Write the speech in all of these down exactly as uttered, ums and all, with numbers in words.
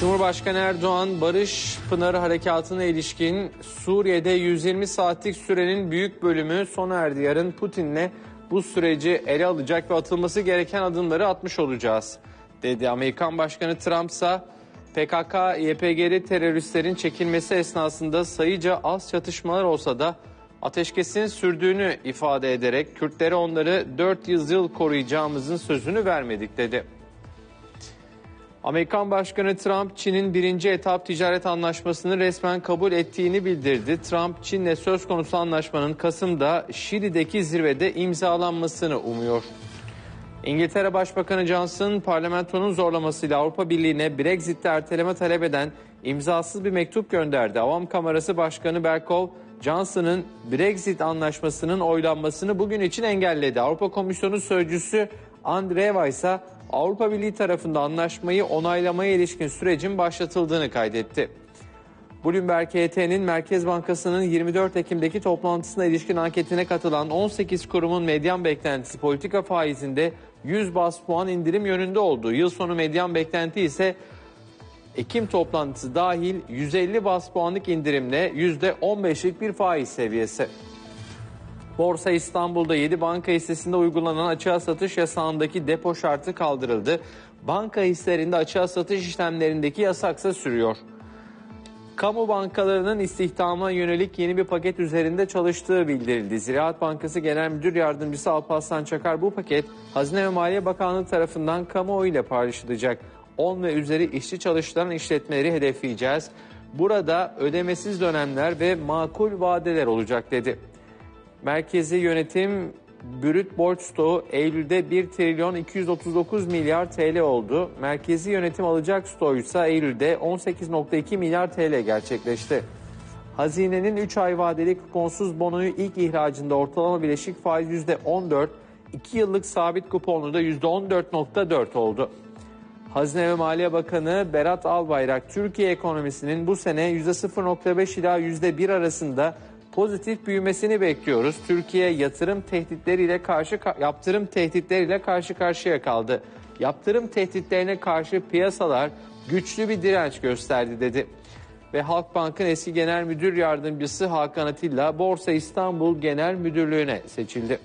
Cumhurbaşkanı Erdoğan, Barış Pınar Harekatı'na ilişkin Suriye'de yüz yirmi saatlik sürenin büyük bölümü sona erdi. Yarın Putin'le bu süreci ele alacak ve atılması gereken adımları atmış olacağız dedi. Amerikan Başkanı Trump ise P K K Y P G'li teröristlerin çekilmesi esnasında sayıca az çatışmalar olsa da ateşkesin sürdüğünü ifade ederek Kürtlere onları dört yüz yıl koruyacağımızın sözünü vermedik dedi. Amerikan Başkanı Trump, Çin'in birinci etap ticaret anlaşmasını resmen kabul ettiğini bildirdi. Trump, Çin'le söz konusu anlaşmanın Kasım'da Şili'deki zirvede imzalanmasını umuyor. İngiltere Başbakanı Johnson, parlamentonun zorlamasıyla Avrupa Birliği'ne Brexit'te erteleme talep eden imzasız bir mektup gönderdi. Avam Kamerası Başkanı Bercow, Johnson'ın Brexit anlaşmasının oylanmasını bugün için engelledi. Avrupa Komisyonu Sözcüsü Andreva ise Avrupa Birliği tarafından anlaşmayı onaylamaya ilişkin sürecin başlatıldığını kaydetti. Bloomberg H T'nin Merkez Bankası'nın yirmi dört Ekim'deki toplantısına ilişkin anketine katılan on sekiz kurumun medyan beklentisi politika faizinde yüz baz puan indirim yönünde olduğu, yıl sonu medyan beklenti ise Ekim toplantısı dahil yüz elli baz puanlık indirimle yüzde on beşlik bir faiz seviyesi. Borsa İstanbul'da yedi banka hissesinde uygulanan açığa satış yasağındaki depo şartı kaldırıldı. Banka hisselerinde açığa satış işlemlerindeki yasaksa sürüyor. Kamu bankalarının istihdama yönelik yeni bir paket üzerinde çalıştığı bildirildi. Ziraat Bankası Genel Müdür Yardımcısı Alparslan Çakar, bu paket Hazine ve Maliye Bakanlığı tarafından kamuoyuyla paylaşılacak. on ve üzeri işçi çalıştıran işletmeleri hedefleyeceğiz. Burada ödemesiz dönemler ve makul vadeler olacak dedi. Merkezi yönetim brüt borç stoğu Eylül'de bir trilyon iki yüz otuz dokuz milyar T L oldu. Merkezi yönetim alacak stoğuysa Eylül'de on sekiz virgül iki milyar T L gerçekleşti. Hazinenin üç ay vadelik konsuz bonoyu ilk ihracında ortalama bileşik faiz yüzde on dört, iki yıllık sabit kuponu da yüzde on dört virgül dört oldu. Hazine ve Maliye Bakanı Berat Albayrak, Türkiye ekonomisinin bu sene yüzde sıfır virgül beş ila yüzde bir arasında pozitif büyümesini bekliyoruz. Türkiye yatırım tehditleriyle karşı yaptırım tehditleriyle karşı karşıya kaldı. Yaptırım tehditlerine karşı piyasalar güçlü bir direnç gösterdi dedi. Ve Halkbank'ın eski genel müdür yardımcısı Hakan Atilla Borsa İstanbul Genel Müdürlüğü'ne seçildi.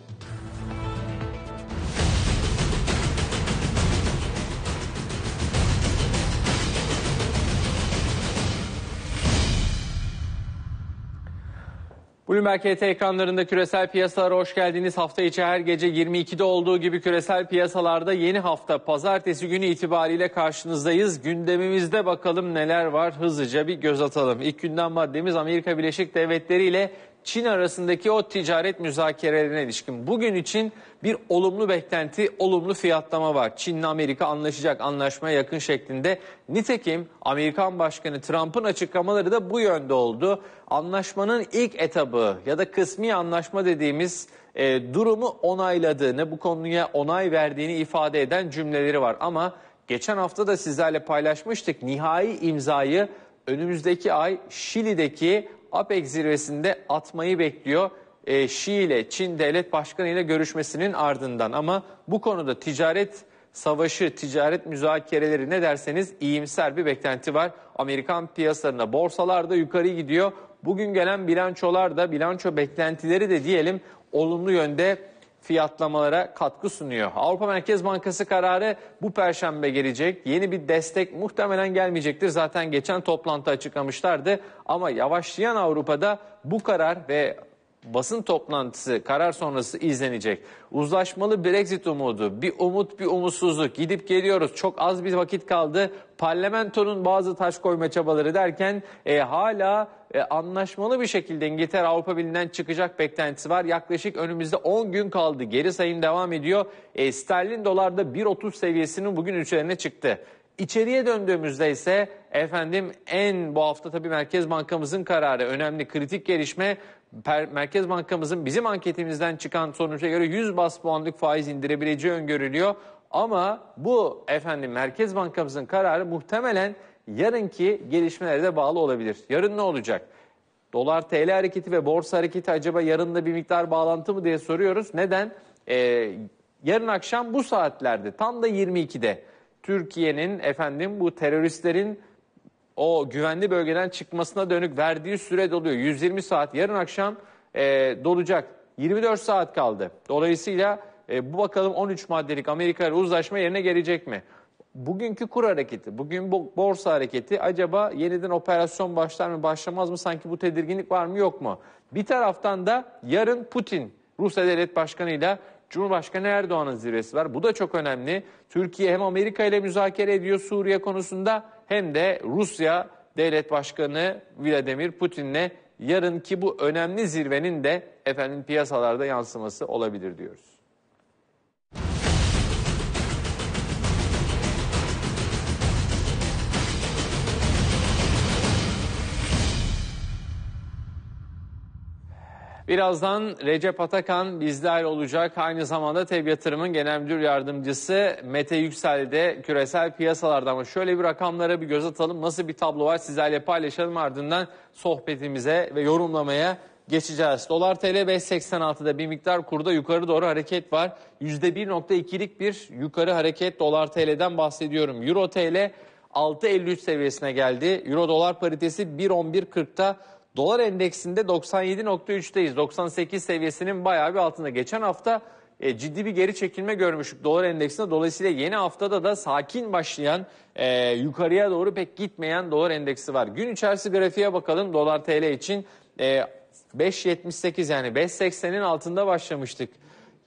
Bloomberg H T ekranlarında küresel piyasalara hoş geldiniz. Hafta içi her gece yirmi ikide olduğu gibi küresel piyasalarda yeni hafta pazartesi günü itibariyle karşınızdayız. Gündemimizde bakalım neler var, hızlıca bir göz atalım. İlk gündem maddemiz Amerika Birleşik Devletleri ile Çin arasındaki o ticaret müzakerelerine ilişkin. Bugün için bir olumlu beklenti, olumlu fiyatlama var. Çin'le Amerika anlaşacak, anlaşmaya yakın şeklinde. Nitekim Amerikan Başkanı Trump'ın açıklamaları da bu yönde oldu. Anlaşmanın ilk etabı ya da kısmi anlaşma dediğimiz e, durumu onayladığını, bu konuya onay verdiğini ifade eden cümleleri var. Ama geçen hafta da sizlerle paylaşmıştık. Nihai imzayı önümüzdeki ay Şili'deki APEC zirvesinde atmayı bekliyor. E, Şi ile Çin devlet başkanı ile görüşmesinin ardından. Ama bu konuda ticaret savaşı, ticaret müzakereleri ne derseniz iyimser bir beklenti var. Amerikan piyasalarında, borsalarda yukarı gidiyor. Bugün gelen bilançolar da, bilanço beklentileri de diyelim, olumlu yönde fiyatlamalara katkı sunuyor. Avrupa Merkez Bankası kararı bu perşembe gelecek. Yeni bir destek muhtemelen gelmeyecektir. Zaten geçen toplantı açıklamışlardı. Ama yavaşlayan Avrupa'da bu karar ve basın toplantısı, karar sonrası izlenecek. Uzlaşmalı Brexit umudu, bir umut bir umutsuzluk, gidip geliyoruz, çok az bir vakit kaldı, parlamentonun bazı taş koyma çabaları derken e, hala e, anlaşmalı bir şekilde İngiltere Avrupa Birliği'nden çıkacak beklentisi var. Yaklaşık önümüzde on gün kaldı, geri sayım devam ediyor. E, sterlin dolarda bir otuz seviyesinin bugün üzerine çıktı. İçeriye döndüğümüzde ise efendim en bu hafta tabii Merkez Bankamızın kararı önemli, kritik gelişme. Merkez Bankamızın bizim anketimizden çıkan sonuca göre yüz baz puanlık faiz indirebileceği öngörülüyor. Ama bu efendim Merkez Bankamızın kararı muhtemelen yarınki gelişmelere de bağlı olabilir. Yarın ne olacak? Dolar T L hareketi ve borsa hareketi acaba yarın da bir miktar bağlantı mı diye soruyoruz. Neden? Ee, yarın akşam bu saatlerde tam da yirmi ikide Türkiye'nin efendim bu teröristlerin o güvenli bölgeden çıkmasına dönük verdiği süre doluyor. yüz yirmi saat yarın akşam e, dolacak. yirmi dört saat kaldı. Dolayısıyla e, bu bakalım on üç maddelik Amerika ile uzlaşma yerine gelecek mi? Bugünkü kur hareketi, bugün borsa hareketi acaba yeniden operasyon başlar mı başlamaz mı? Sanki bu tedirginlik var mı yok mu? Bir taraftan da yarın Putin, Rusya Devlet Başkanı ile Cumhurbaşkanı Erdoğan'ın zirvesi var. Bu da çok önemli. Türkiye hem Amerika ile müzakere ediyor Suriye konusunda, hem de Rusya Devlet Başkanı Vladimir Putin'le yarınki bu önemli zirvenin de efendim piyasalarda yansıması olabilir diyoruz. Birazdan Recep Atakan bizler olacak. Aynı zamanda T E B Yatırım'ın Genel Müdür Yardımcısı Mete Yüksel de küresel piyasalarda. Ama şöyle bir rakamlara bir göz atalım. Nasıl bir tablo var sizlerle paylaşalım, ardından sohbetimize ve yorumlamaya geçeceğiz. Dolar T L beş seksen altıda bir miktar kurda yukarı doğru hareket var. yüzde bir virgül ikilik bir yukarı hareket Dolar T L'den bahsediyorum. Euro T L altı elli üç seviyesine geldi. Euro dolar paritesi bir on bir kırkta. Dolar endeksinde doksan yedi virgül üçteyiz. doksan sekiz seviyesinin bayağı bir altında. Geçen hafta e, ciddi bir geri çekilme görmüştük dolar endeksinde. Dolayısıyla yeni haftada da sakin başlayan, e, yukarıya doğru pek gitmeyen dolar endeksi var. Gün içerisi grafiğe bakalım dolar T L için. E, beş yetmiş sekiz yani beş seksenin altında başlamıştık.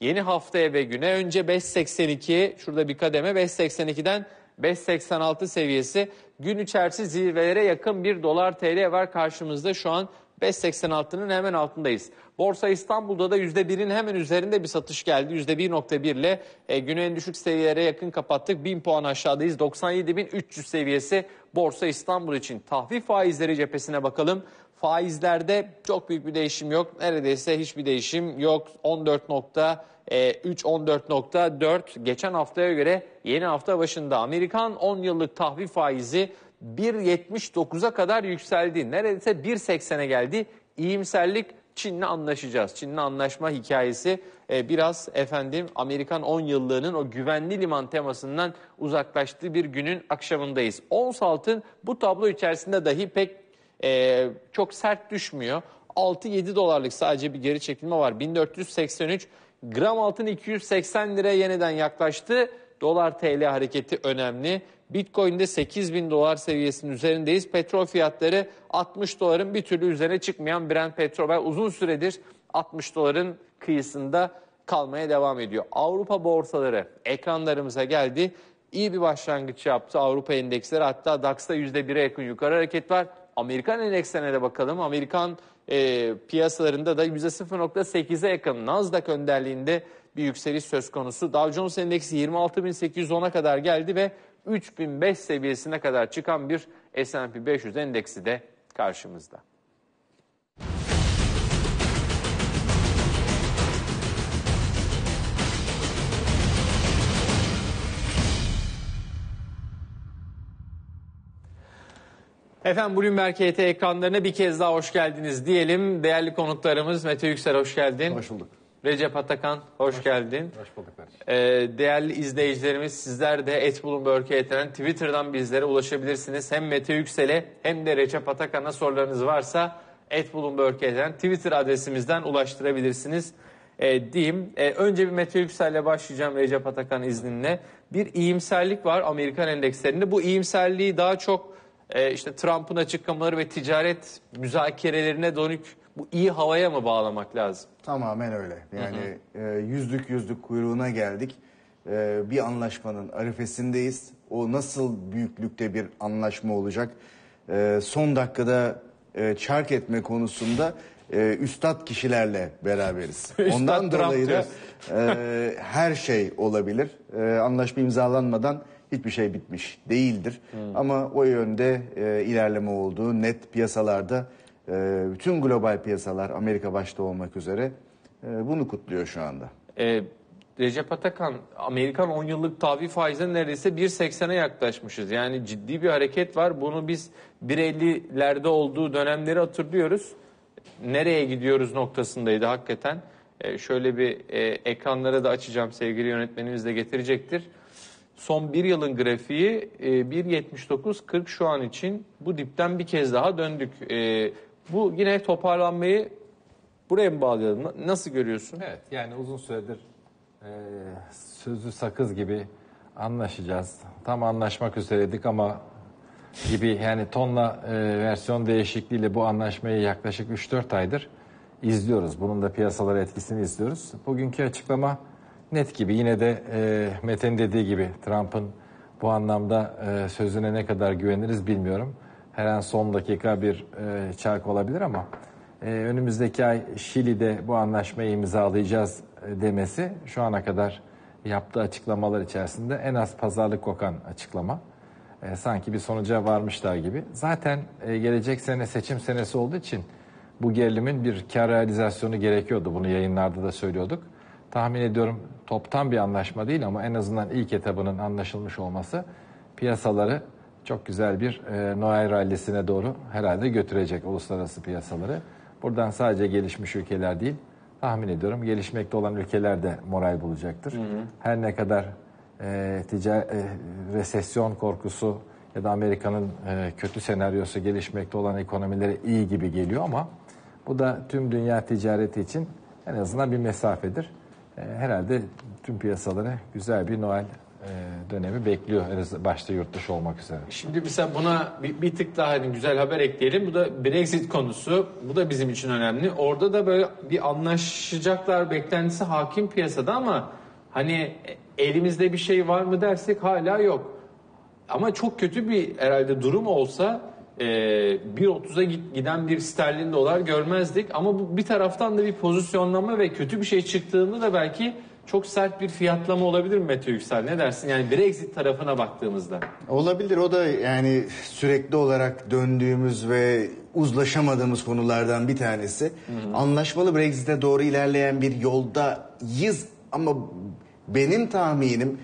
Yeni haftaya ve güne önce beş seksen iki, şurada bir kademe beş seksen ikiden beş seksen altı seviyesi. Gün içerisi zirvelere yakın bir dolar T L var karşımızda şu an. Beş seksen altının hemen altındayız. Borsa İstanbul'da da yüzde birin hemen üzerinde bir satış geldi. yüzde bir virgül bir ile e, günü en düşük seviyelere yakın kapattık. bin puan aşağıdayız. doksan yedi bin üç yüz seviyesi Borsa İstanbul için. Tahvil faizleri cephesine bakalım. Faizlerde çok büyük bir değişim yok. Neredeyse hiçbir değişim yok. on dört virgül üç on dört virgül dört geçen haftaya göre yeni hafta başında. Amerikan on yıllık tahvil faizi bir yetmiş dokuza kadar yükseldi. Neredeyse bir seksene geldi. İyimserlik, Çin'le anlaşacağız. Çin'le anlaşma hikayesi e, biraz efendim Amerikan on yıllığının o güvenli liman temasından uzaklaştığı bir günün akşamındayız. Ons altın bu tablo içerisinde dahi pek e, çok sert düşmüyor. altı yedi dolarlık sadece bir geri çekilme var. bin dört yüz seksen üç gram altın iki yüz seksen liraya yeniden yaklaştı. Dolar T L hareketi önemli. Bitcoin'de sekiz bin dolar seviyesinin üzerindeyiz. Petrol fiyatları altmış doların bir türlü üzerine çıkmayan Brent petrol uzun süredir altmış doların kıyısında kalmaya devam ediyor. Avrupa borsaları ekranlarımıza geldi. İyi bir başlangıç yaptı Avrupa endeksleri. Hatta DAX'ta yüzde bire yakın yukarı hareket var. Amerikan endekslerine de bakalım. Amerikan e, piyasalarında da yüzde sıfır virgül sekize yakın Nasdaq önderliğinde bir yükseliş söz konusu. Dow Jones endeksi yirmi altı bin sekiz yüz ona kadar geldi ve üç bin beş seviyesine kadar çıkan bir S and P beş yüz endeksi de karşımızda. Efendim Bloomberg H T ekranlarına bir kez daha hoş geldiniz diyelim. Değerli konuklarımız Mete Yüksel, hoş geldin. Hoş bulduk. Recep Atakan, hoş, hoş geldin. Hoş bulduk. Ee, değerli izleyicilerimiz, sizler de et Bloomberg H T'den Twitter'dan bizlere ulaşabilirsiniz. Hem Mete Yüksel'e hem de Recep Atakan'a sorularınız varsa et Bloomberg H T'den Twitter adresimizden ulaştırabilirsiniz ee, diyeyim. Ee, önce bir Mete Yüksel'le başlayacağım Recep Atakan izninle. Bir iyimserlik var Amerikan endekslerinde. Bu iyimserliği daha çok e, işte Trump'ın açıklamaları ve ticaret müzakerelerine dönük bu iyi havaya mı bağlamak lazım? Tamamen öyle. Yani hı hı. E, yüzlük yüzlük kuyruğuna geldik. E, bir anlaşmanın arifesindeyiz. O nasıl büyüklükte bir anlaşma olacak? E, son dakikada e, çark etme konusunda e, üstad kişilerle beraberiz. Ondan dolayı da e, her şey olabilir. E, anlaşma imzalanmadan hiçbir şey bitmiş değildir. Hı. Ama o yönde e, ilerleme olduğu net piyasalarda. Bütün global piyasalar Amerika başta olmak üzere bunu kutluyor şu anda. E, Recep Atakan, Amerikan on yıllık tahvil faizine neredeyse bir seksene yaklaşmışız. Yani ciddi bir hareket var. Bunu biz bir ellilerde olduğu dönemleri hatırlıyoruz. Nereye gidiyoruz noktasındaydı hakikaten. E, şöyle bir e, ekranları da açacağım, sevgili yönetmenimiz de getirecektir. son bir yılın grafiği bir nokta yetmiş dokuz kırk şu an için bu dipten bir kez daha döndük. Bu yine toparlanmayı buraya mı bağlayalım? Nasıl görüyorsun? Evet, yani uzun süredir sözü sakız gibi anlaşacağız. Tam anlaşmak üzereydik ama gibi yani tonla versiyon değişikliğiyle bu anlaşmayı yaklaşık üç dört aydır izliyoruz. Bunun da piyasalara etkisini izliyoruz. Bugünkü açıklama net gibi. Yine de e, Mete'nin dediği gibi Trump'ın bu anlamda e, sözüne ne kadar güveniriz bilmiyorum. Her an son dakika bir e, çark olabilir ama e, önümüzdeki ay Şili'de bu anlaşmayı imzalayacağız e, demesi şu ana kadar yaptığı açıklamalar içerisinde en az pazarlık kokan açıklama. E, sanki bir sonuca varmışlar gibi. Zaten e, gelecek sene seçim senesi olduğu için bu gerilimin bir kar realizasyonu gerekiyordu. Bunu yayınlarda da söylüyorduk. Tahmin ediyorum toptan bir anlaşma değil ama en azından ilk etabının anlaşılmış olması piyasaları çok güzel bir e, Noel rallisine doğru herhalde götürecek uluslararası piyasaları. Buradan sadece gelişmiş ülkeler değil, tahmin ediyorum gelişmekte olan ülkeler de moral bulacaktır. Hı hı. Her ne kadar e, ticari, e, resesyon korkusu ya da Amerika'nın e, kötü senaryosu gelişmekte olan ekonomilere iyi gibi geliyor ama bu da tüm dünya ticareti için en azından bir mesafedir. Herhalde tüm piyasalara güzel bir Noel dönemi bekliyor. Başta yurt dışı olmak üzere. Şimdi mesela buna bir, bir tık daha hani güzel haber ekleyelim. Bu da Brexit konusu. Bu da bizim için önemli. Orada da böyle bir anlaşacaklar beklentisi hakim piyasada ama hani elimizde bir şey var mı dersek hala yok. Ama çok kötü bir herhalde durum olsa bir otuz'a giden bir sterlin dolar görmezdik ama bu bir taraftan da bir pozisyonlanma ve kötü bir şey çıktığında da belki çok sert bir fiyatlama olabilir mi Mete Yüksel? Ne dersin? Yani Brexit tarafına baktığımızda. Olabilir, o da yani sürekli olarak döndüğümüz ve uzlaşamadığımız konulardan bir tanesi. Hı hı. Anlaşmalı Brexit'e doğru ilerleyen bir yoldayız ama benim tahminim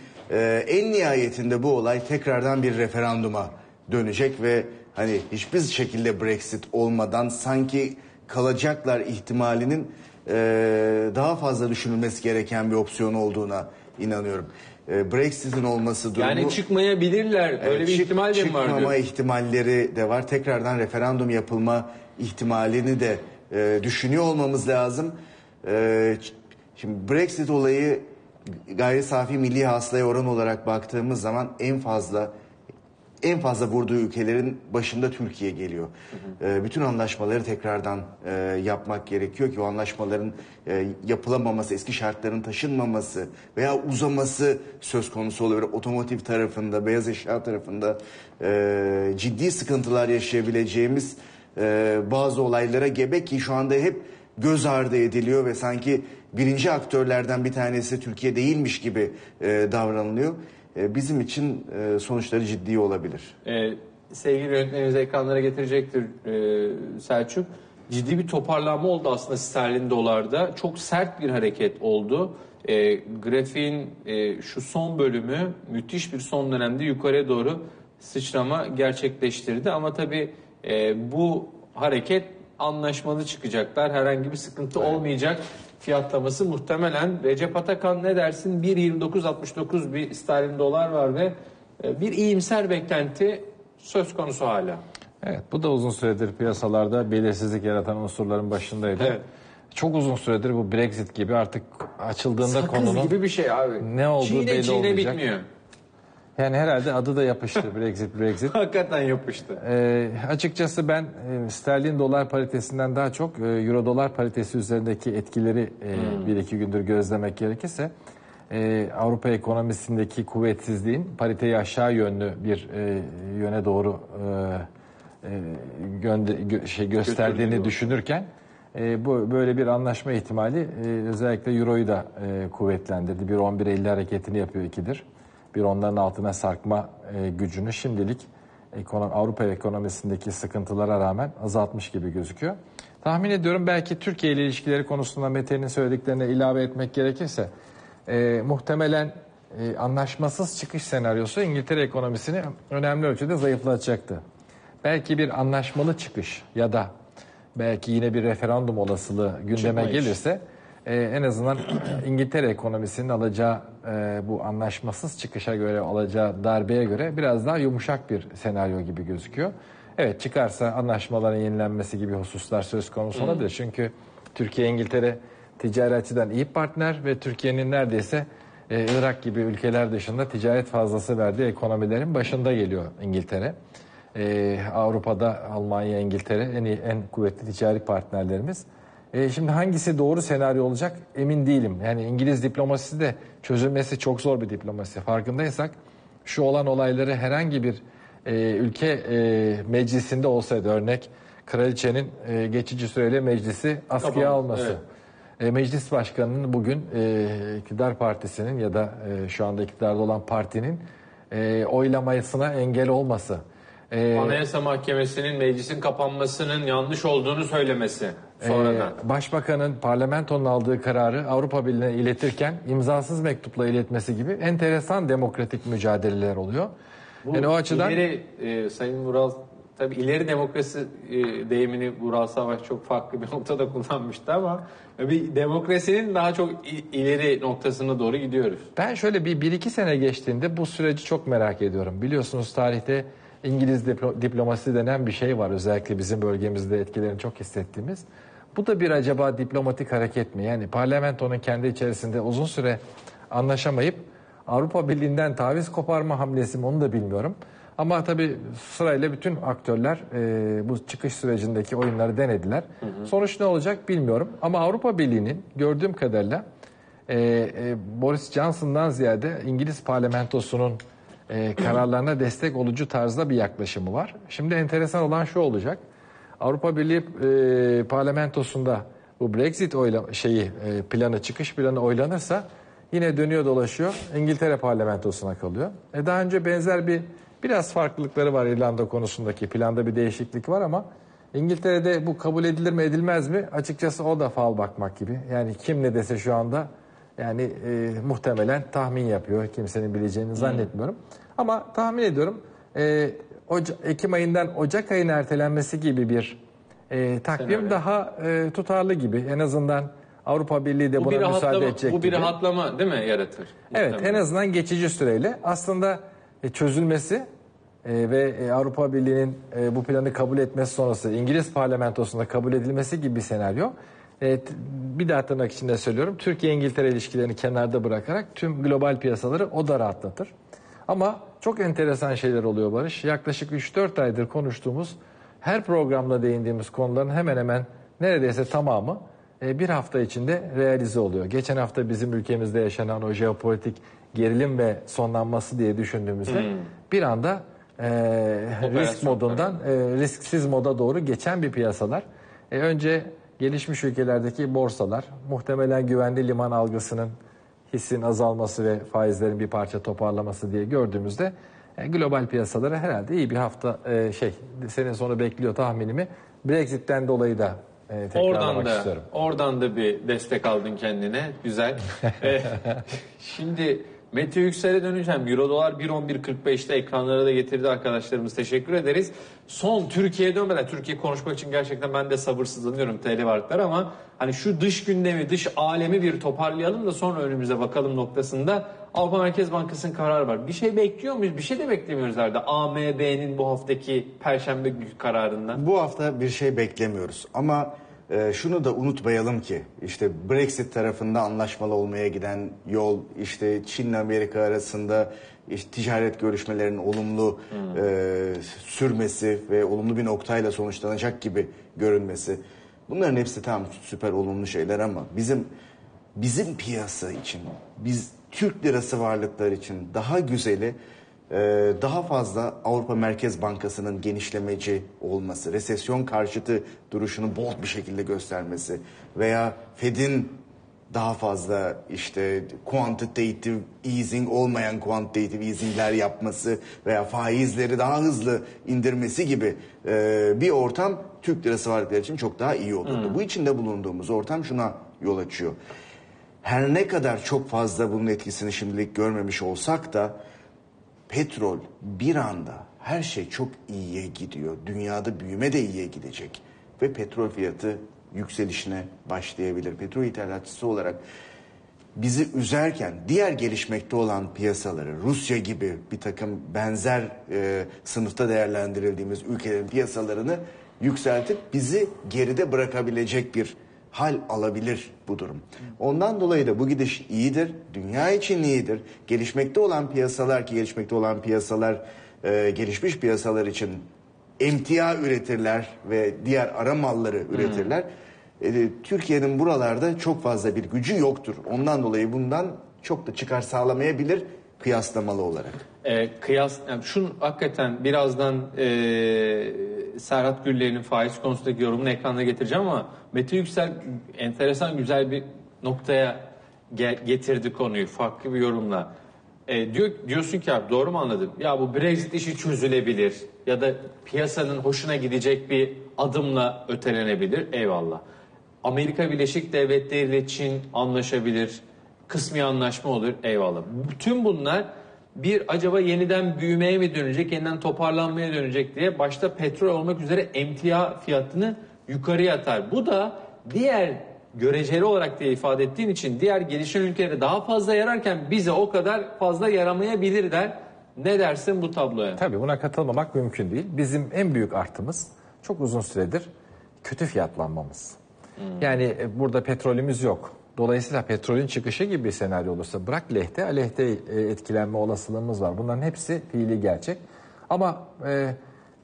en nihayetinde bu olay tekrardan bir referanduma dönecek ve hani hiçbir şekilde Brexit olmadan sanki kalacaklar ihtimalinin e, daha fazla düşünülmesi gereken bir opsiyon olduğuna inanıyorum. E, Brexit'in olması durumu... Yani çıkmayabilirler. Böyle e, bir çık, ihtimal de mi var? Çıkmama ihtimalleri de var. Tekrardan referandum yapılma ihtimalini de e, düşünüyor olmamız lazım. E, şimdi Brexit olayı gayri safi milli hasılaya oran olarak baktığımız zaman en fazla... En fazla vurduğu ülkelerin başında Türkiye geliyor. Hı hı. E, bütün anlaşmaları tekrardan e, yapmak gerekiyor ki o anlaşmaların e, yapılamaması, eski şartların taşınmaması veya uzaması söz konusu olabilir. Otomotiv tarafında, beyaz eşya tarafında e, ciddi sıkıntılar yaşayabileceğimiz e, bazı olaylara gebe ki şu anda hep göz ardı ediliyor ve sanki birinci aktörlerden bir tanesi Türkiye değilmiş gibi e, davranılıyor. Bizim için sonuçları ciddi olabilir. Ee, sevgili yönetmenimiz ekranlara getirecektir e, Selçuk. Ciddi bir toparlanma oldu aslında sterlin dolarda. Çok sert bir hareket oldu. E, grafiğin e, şu son bölümü müthiş bir son dönemde yukarıya doğru sıçrama gerçekleştirdi. Ama tabii e, bu hareket anlaşmalı çıkacaklar. Herhangi bir sıkıntı evet. olmayacak. Fiyatlaması muhtemelen. Recep Atakan ne dersin? bir yirmi dokuz altmış dokuz bir sterlin dolar var ve bir iyimser beklenti söz konusu hala. Evet, bu da uzun süredir piyasalarda belirsizlik yaratan unsurların başındaydı. Evet. Çok uzun süredir bu Brexit gibi artık açıldığında sakız konunun gibi bir şey abi. Ne olduğu çiğne, belli çiğne olmayacak. Bitmiyor. Yani herhalde adı da yapıştı Brexit Brexit. Hakikaten yapıştı. Ee, açıkçası ben e, sterlin dolar paritesinden daha çok e, euro dolar paritesi üzerindeki etkileri e, hmm. bir iki gündür gözlemek gerekirse e, Avrupa ekonomisindeki kuvvetsizliğin pariteyi aşağı yönlü bir e, yöne doğro e, gö- gö- şey gösterdiğini Götürdüm düşünürken e, bu böyle bir anlaşma ihtimali e, özellikle euroyu da e, kuvvetlendirdi. Bir on bir elli hareketini yapıyor ikidir. Bir onların altına sarkma e, gücünü şimdilik ekonomi, Avrupa ekonomisindeki sıkıntılara rağmen azaltmış gibi gözüküyor. Tahmin ediyorum belki Türkiye ile ilişkileri konusunda Mete'nin söylediklerine ilave etmek gerekirse e, muhtemelen e, anlaşmasız çıkış senaryosu İngiltere ekonomisini önemli ölçüde zayıflatacaktı. Belki bir anlaşmalı çıkış ya da belki yine bir referandum olasılığı gündeme gelirse e, en azından İngiltere ekonomisinin alacağı e, bu anlaşmasız çıkışa göre alacağı darbeye göre biraz daha yumuşak bir senaryo gibi gözüküyor. Evet, çıkarsa anlaşmaların yenilenmesi gibi hususlar söz konusu olabilir. Hı. Çünkü Türkiye İngiltere ticari açıdan iyi partner ve Türkiye'nin neredeyse e, Irak gibi ülkeler dışında ticaret fazlası verdiği ekonomilerin başında geliyor İngiltere. Ee, Avrupa'da Almanya, İngiltere en iyi, en kuvvetli ticari partnerlerimiz. Ee, şimdi hangisi doğru senaryo olacak emin değilim. Yani İngiliz diplomasisi de çözülmesi çok zor bir diplomasi. Farkındaysak şu olan olayları herhangi bir e, ülke e, meclisinde olsaydı, örnek kraliçenin e, geçici süreli meclisi askıya tamam, alması. Evet. E, meclis başkanının bugün e, iktidar partisinin ya da e, şu anda iktidarda olan partinin e, oylamasına engel olması. Ee, Anayasa Mahkemesi'nin meclisin kapanmasının yanlış olduğunu söylemesi sonradan. E, Başbakanın parlamentonun aldığı kararı Avrupa Birliği'ne iletirken imzasız mektupla iletmesi gibi enteresan demokratik mücadeleler oluyor. Bu yani o açıdan ileri, e, Sayın Vural, tabii ileri demokrasi e, deyimini Vural Savaş çok farklı bir noktada kullanmıştı ama bir demokrasinin daha çok ileri noktasına doğru gidiyoruz. Ben şöyle bir, bir iki sene geçtiğinde bu süreci çok merak ediyorum. Biliyorsunuz tarihte İngiliz diplomasi denen bir şey var, özellikle bizim bölgemizde etkilerini çok hissettiğimiz. Bu da bir acaba diplomatik hareket mi? Yani parlamentonun kendi içerisinde uzun süre anlaşamayıp Avrupa Birliği'nden taviz koparma hamlesi mi, onu da bilmiyorum. Ama tabii sırayla bütün aktörler e, bu çıkış sürecindeki oyunları denediler. Hı hı. Sonuç ne olacak bilmiyorum. Ama Avrupa Birliği'nin gördüğüm kadarıyla e, e, Boris Johnson'dan ziyade İngiliz parlamentosunun Ee, kararlarına destek olucu tarzda bir yaklaşımı var. Şimdi enteresan olan şu olacak. Avrupa Birliği e, parlamentosunda bu Brexit oyla, şeyi e, planı, çıkış planı oylanırsa yine dönüyor dolaşıyor İngiltere parlamentosuna kalıyor. E daha önce benzer bir biraz farklılıkları var İrlanda konusundaki planda bir değişiklik var ama İngiltere'de bu kabul edilir mi edilmez mi açıkçası o da fal bakmak gibi. Yani kim ne dese şu anda yani e, muhtemelen tahmin yapıyor. Kimsenin bileceğini zannetmiyorum. Hmm. Ama tahmin ediyorum e, Oca, Ekim ayından Ocak ayına ertelenmesi gibi bir e, takvim daha e, tutarlı gibi. En azından Avrupa Birliği de bu buna müsaade edecek bu gibi. Bu bir rahatlama değil mi yaratır? Evet, muhtemelen. En azından geçici süreyle aslında e, çözülmesi e, ve e, Avrupa Birliği'nin e, bu planı kabul etmesi sonrası İngiliz parlamentosunda kabul edilmesi gibi bir senaryo. Evet, bir daha tırnak içinde söylüyorum. Türkiye-İngiltere ilişkilerini kenarda bırakarak tüm global piyasaları o da rahatlatır. Ama çok enteresan şeyler oluyor Barış. Yaklaşık üç dört aydır konuştuğumuz, her programda değindiğimiz konuların hemen hemen neredeyse tamamı bir hafta içinde realize oluyor. Geçen hafta bizim ülkemizde yaşanan o jeopolitik gerilim ve sonlanması diye düşündüğümüzde hmm. bir anda e, risk modundan e, risksiz moda doğru geçen bir piyasalar. E, önce gelişmiş ülkelerdeki borsalar, muhtemelen güvenli liman algısının hissin azalması ve faizlerin bir parça toparlaması diye gördüğümüzde global piyasalara herhalde iyi bir hafta şey sene sonu bekliyor tahminimi. Brexit'ten dolayı da tekrarlamak istiyorum. Oradan da bir destek aldın kendine. Güzel. Şimdi Mete Yüksel'e döneceğim. Euro dolar bir on bir kırk beşte ekranlara da getirdi arkadaşlarımız. Teşekkür ederiz. Son Türkiye'ye dönmeden, Türkiye konuşmak için gerçekten ben de sabırsızlanıyorum T L varlıklar ama hani şu dış gündemi, dış alemi bir toparlayalım da sonra önümüze bakalım noktasında Avrupa Merkez Bankası'nın kararı var. Bir şey bekliyor muyuz? Bir şey de beklemiyoruz herhalde. A M B'nin bu haftaki Perşembe günü kararından. Bu hafta bir şey beklemiyoruz ama Ee, şunu da unutmayalım ki işte Brexit tarafında anlaşmalı olmaya giden yol, işte Çin ile Amerika arasında işte ticaret görüşmelerinin olumlu hmm. e, sürmesi ve olumlu bir noktayla sonuçlanacak gibi görünmesi. Bunların hepsi tam süper olumlu şeyler ama bizim bizim piyasa için, biz Türk lirası varlıklar için daha güzeli daha fazla Avrupa Merkez Bankası'nın genişlemeci olması, resesyon karşıtı duruşunu bold bir şekilde göstermesi veya Fed'in daha fazla işte quantitative easing olmayan quantitative easing'ler yapması veya faizleri daha hızlı indirmesi gibi bir ortam Türk lirası varlıkları için çok daha iyi olurdu. Hmm. Bu içinde bulunduğumuz ortam şuna yol açıyor. Her ne kadar çok fazla bunun etkisini şimdilik görmemiş olsak da petrol bir anda, her şey çok iyiye gidiyor. Dünyada büyüme de iyiye gidecek. Ve petrol fiyatı yükselişine başlayabilir. Petrol ithalatçısı olarak bizi üzerken diğer gelişmekte olan piyasaları, Rusya gibi bir takım benzer e, sınıfta değerlendirildiğimiz ülkelerin piyasalarını yükseltip bizi geride bırakabilecek bir hal alabilir bu durum. Ondan dolayı da bu gidiş iyidir, dünya için iyidir. Gelişmekte olan piyasalar ki gelişmekte olan piyasalar e, gelişmiş piyasalar için emtia üretirler ve diğer ara malları üretirler. Hmm. Türkiye'nin buralarda çok fazla bir gücü yoktur. Ondan dolayı bundan çok da çıkar sağlamayabilir kıyaslamalı olarak. E, kıyas, yani şun hakikaten birazdan e, Serhat Gülleyen'in faiz konusundaki yorumunu ekrana getireceğim ama Mete Yüksel enteresan güzel bir noktaya ge- getirdi konuyu farklı bir yorumla. E, diyor, diyorsun ki abi doğru mu anladım? Ya bu Brexit işi çözülebilir ya da piyasanın hoşuna gidecek bir adımla ötelenebilir. Eyvallah. Amerika Birleşik Devletleri ile Çin anlaşabilir, kısmi anlaşma olur, eyvallah. Bütün bunlar bir acaba yeniden büyümeye mi dönecek, yeniden toparlanmaya dönecek diye başta petrol olmak üzere emtia fiyatını yukarıya atar. Bu da diğer göreceli olarak diye ifade ettiğin için diğer gelişen ülkelere daha fazla yararken bize o kadar fazla yaramayabilir der. Ne dersin bu tabloya? Tabii buna katılmamak mümkün değil. Bizim en büyük artımız çok uzun süredir kötü fiyatlanmamız. Yani burada petrolümüz yok. Dolayısıyla petrolün çıkışı gibi bir senaryo olursa bırak lehte, aleyhte etkilenme olasılığımız var. Bunların hepsi fiili gerçek. Ama e,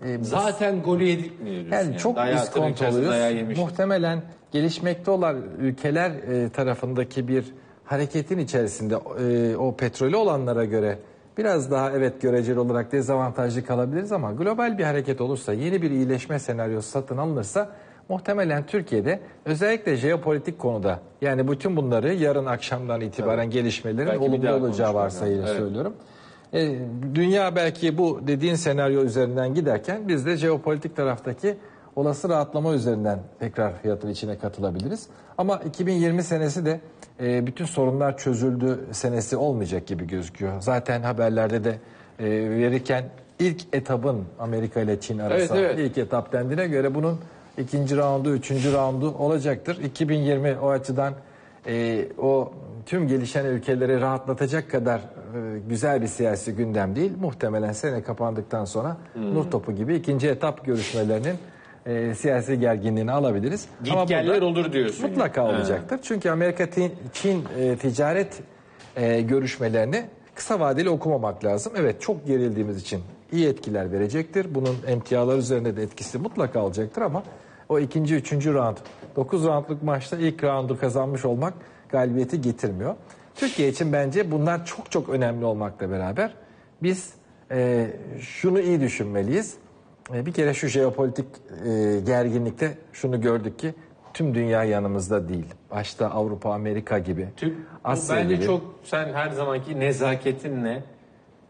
e, zaten golü yedik mi? Yani, yani çok diskont oluyoruz. Muhtemelen gelişmekte olan ülkeler e, tarafındaki bir hareketin içerisinde e, o petrolü olanlara göre biraz daha evet göreceli olarak dezavantajlı kalabiliriz ama global bir hareket olursa, yeni bir iyileşme senaryosu satın alınırsa muhtemelen Türkiye'de özellikle jeopolitik konuda, yani bütün bunları yarın akşamdan itibaren evet, gelişmelerin belki olumlu olacağı varsayıyla evet, söylüyorum. E, dünya belki bu dediğin senaryo üzerinden giderken biz de jeopolitik taraftaki olası rahatlama üzerinden tekrar fiyatın içine katılabiliriz. Ama iki bin yirmi senesi de e, bütün sorunlar çözüldü senesi olmayacak gibi gözüküyor. Zaten haberlerde de e, verirken ilk etabın Amerika ile Çin arası evet, evet, ilk etap dendiğine göre bunun ikinci raundu, üçüncü raundu olacaktır. iki bin yirmi o açıdan e, o tüm gelişen ülkeleri rahatlatacak kadar e, güzel bir siyasi gündem değil. Muhtemelen sene kapandıktan sonra hmm. nur topu gibi ikinci etap görüşmelerinin e, siyasi gerginliğini alabiliriz. Git geller olur diyorsun. Mutlaka yani olacaktır. He. Çünkü Amerika-Çin e, ticaret e, görüşmelerini kısa vadeli okumamak lazım. Evet, çok gerildiğimiz için iyi etkiler verecektir. Bunun emtialar üzerinde de etkisi mutlaka alacaktır ama o ikinci, üçüncü round, dokuz roundluk maçta ilk roundu kazanmış olmak galibiyeti getirmiyor. Türkiye için bence bunlar çok çok önemli olmakla beraber biz e, şunu iyi düşünmeliyiz. E, bir kere şu jeopolitik e, gerginlikte şunu gördük ki tüm dünya yanımızda değil. Başta Avrupa, Amerika gibi. Tüm, Asya bence gibi. Çok sen her zamanki nezaketinle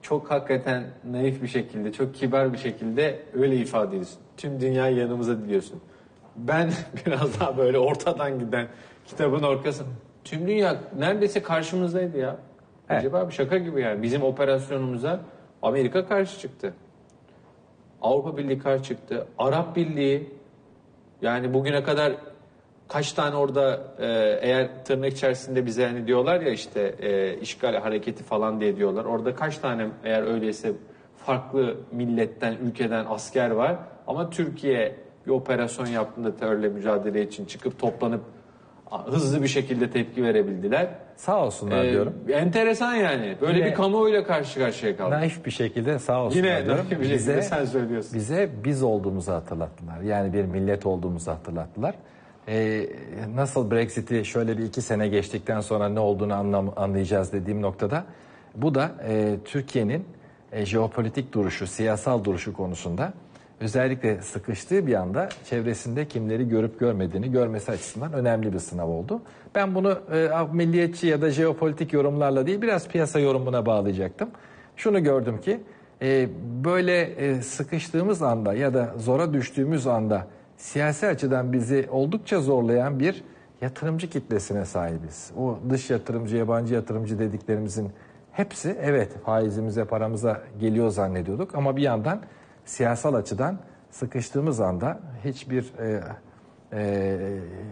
çok hakikaten naif bir şekilde, çok kibar bir şekilde öyle ifade ediyorsun. Tüm dünyayı yanımıza diliyorsun. Ben biraz daha böyle ortadan giden kitabın orkası. Tüm dünya neredeyse karşımızdaydı ya. Evet. Acaba bir şaka gibi yani. Bizim operasyonumuza Amerika karşı çıktı. Avrupa Birliği karşı çıktı. Arap Birliği, yani bugüne kadar kaç tane orada eğer tırnak içerisinde bize hani diyorlar ya işte e, işgal hareketi falan diye diyorlar. Orada kaç tane eğer öyleyse farklı milletten, ülkeden asker var. Ama Türkiye bir operasyon yaptığında terörle mücadele için çıkıp toplanıp hızlı bir şekilde tepki verebildiler. Sağ olsunlar ee, diyorum. Enteresan yani. Böyle yine bir kamuoyuyla karşı karşıya kaldık. Naif bir şekilde sağ olsunlar yine diyorum. Yine naif bir şekilde bize, sen söylüyorsun. Bize biz olduğumuzu hatırlattılar. Yani bir millet olduğumuzu hatırlattılar. Ee, nasıl Brexit'i şöyle bir iki sene geçtikten sonra ne olduğunu anlam, anlayacağız dediğim noktada bu da e, Türkiye'nin e, jeopolitik duruşu, siyasal duruşu konusunda özellikle sıkıştığı bir anda çevresinde kimleri görüp görmediğini görmesi açısından önemli bir sınav oldu. Ben bunu e, milliyetçi ya da jeopolitik yorumlarla değil biraz piyasa yorumuna bağlayacaktım. Şunu gördüm ki e, böyle e, sıkıştığımız anda ya da zora düştüğümüz anda siyasi açıdan bizi oldukça zorlayan bir yatırımcı kitlesine sahibiz. O dış yatırımcı, yabancı yatırımcı dediklerimizin hepsi evet faizimize, paramıza geliyor zannediyorduk. Ama bir yandan siyasal açıdan sıkıştığımız anda hiçbir e, e,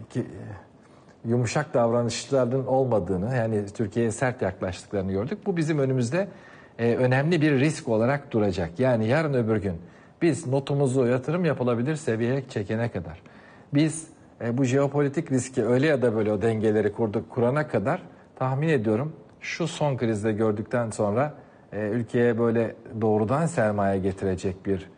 ki, yumuşak davranışların olmadığını, yani Türkiye'ye sert yaklaştıklarını gördük. Bu bizim önümüzde e, önemli bir risk olarak duracak. Yani yarın öbür gün biz notumuzu yatırım yapılabilir seviyeye çekene kadar, biz e, bu jeopolitik riski öyle ya da böyle o dengeleri kurduk kurana kadar tahmin ediyorum şu son krizde gördükten sonra e, ülkeye böyle doğrudan sermaye getirecek bir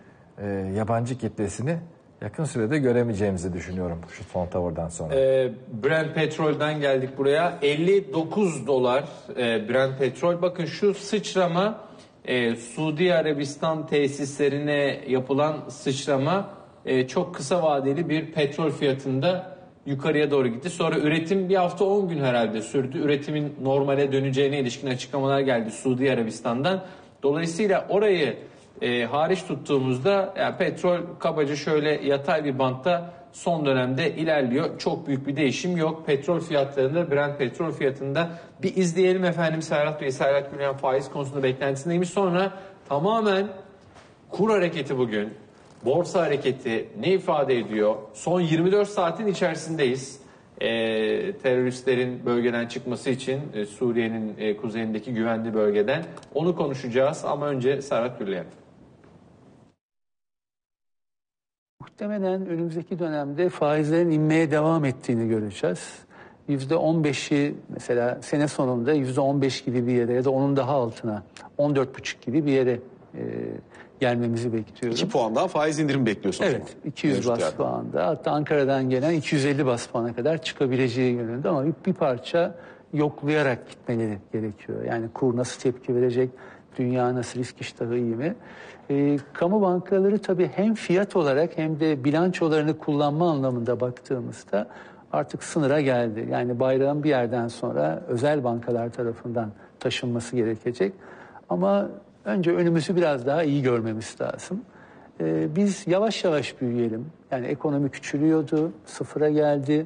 e, yabancı kitlesini yakın sürede göremeyeceğimizi düşünüyorum şu son tavırdan sonra. E, Brent petrolden geldik buraya. elli dokuz dolar e, Brent petrol. Bakın şu sıçrama e, Suudi Arabistan tesislerine yapılan sıçrama e, çok kısa vadeli bir petrol fiyatında yukarıya doğru gitti. Sonra üretim bir hafta on gün herhalde sürdü. Üretimin normale döneceğine ilişkin açıklamalar geldi Suudi Arabistan'dan. Dolayısıyla orayı E, hariç tuttuğumuzda yani petrol kabaca şöyle yatay bir bantta son dönemde ilerliyor. Çok büyük bir değişim yok. Petrol fiyatlarında, Brent petrol fiyatında bir izleyelim efendim Serhat Bey. Serhat Gülleyen faiz konusunda beklentisindeymiş. Sonra tamamen kur hareketi bugün. Borsa hareketi ne ifade ediyor? Son yirmi dört saatin içerisindeyiz. E, teröristlerin bölgeden çıkması için e, Suriye'nin e, kuzeyindeki güvenli bölgeden. Onu konuşacağız ama önce Serhat Gülleyen. Muhtemelen önümüzdeki dönemde faizlerin inmeye devam ettiğini göreceğiz. yüzde on beşi mesela sene sonunda yüzde on beş gibi bir yere ya da onun daha altına on dört buçuk gibi bir yere e, gelmemizi bekliyoruz. iki puan daha faiz indirimi bekliyorsunuz. Evet, iki yüz bas puan da hatta Ankara'dan gelen iki yüz elli bas puana kadar çıkabileceği yönünde ama bir parça yoklayarak gitmeleri gerekiyor. Yani kur nasıl tepki verecek? Dünya nasıl, risk iştahı iyi mi? E, kamu bankaları tabii hem fiyat olarak hem de bilançolarını kullanma anlamında baktığımızda artık sınıra geldi. Yani bayrağın bir yerden sonra özel bankalar tarafından taşınması gerekecek. Ama önce önümüzü biraz daha iyi görmemiz lazım. E, biz yavaş yavaş büyüyelim. Yani ekonomi küçülüyordu, sıfıra geldi.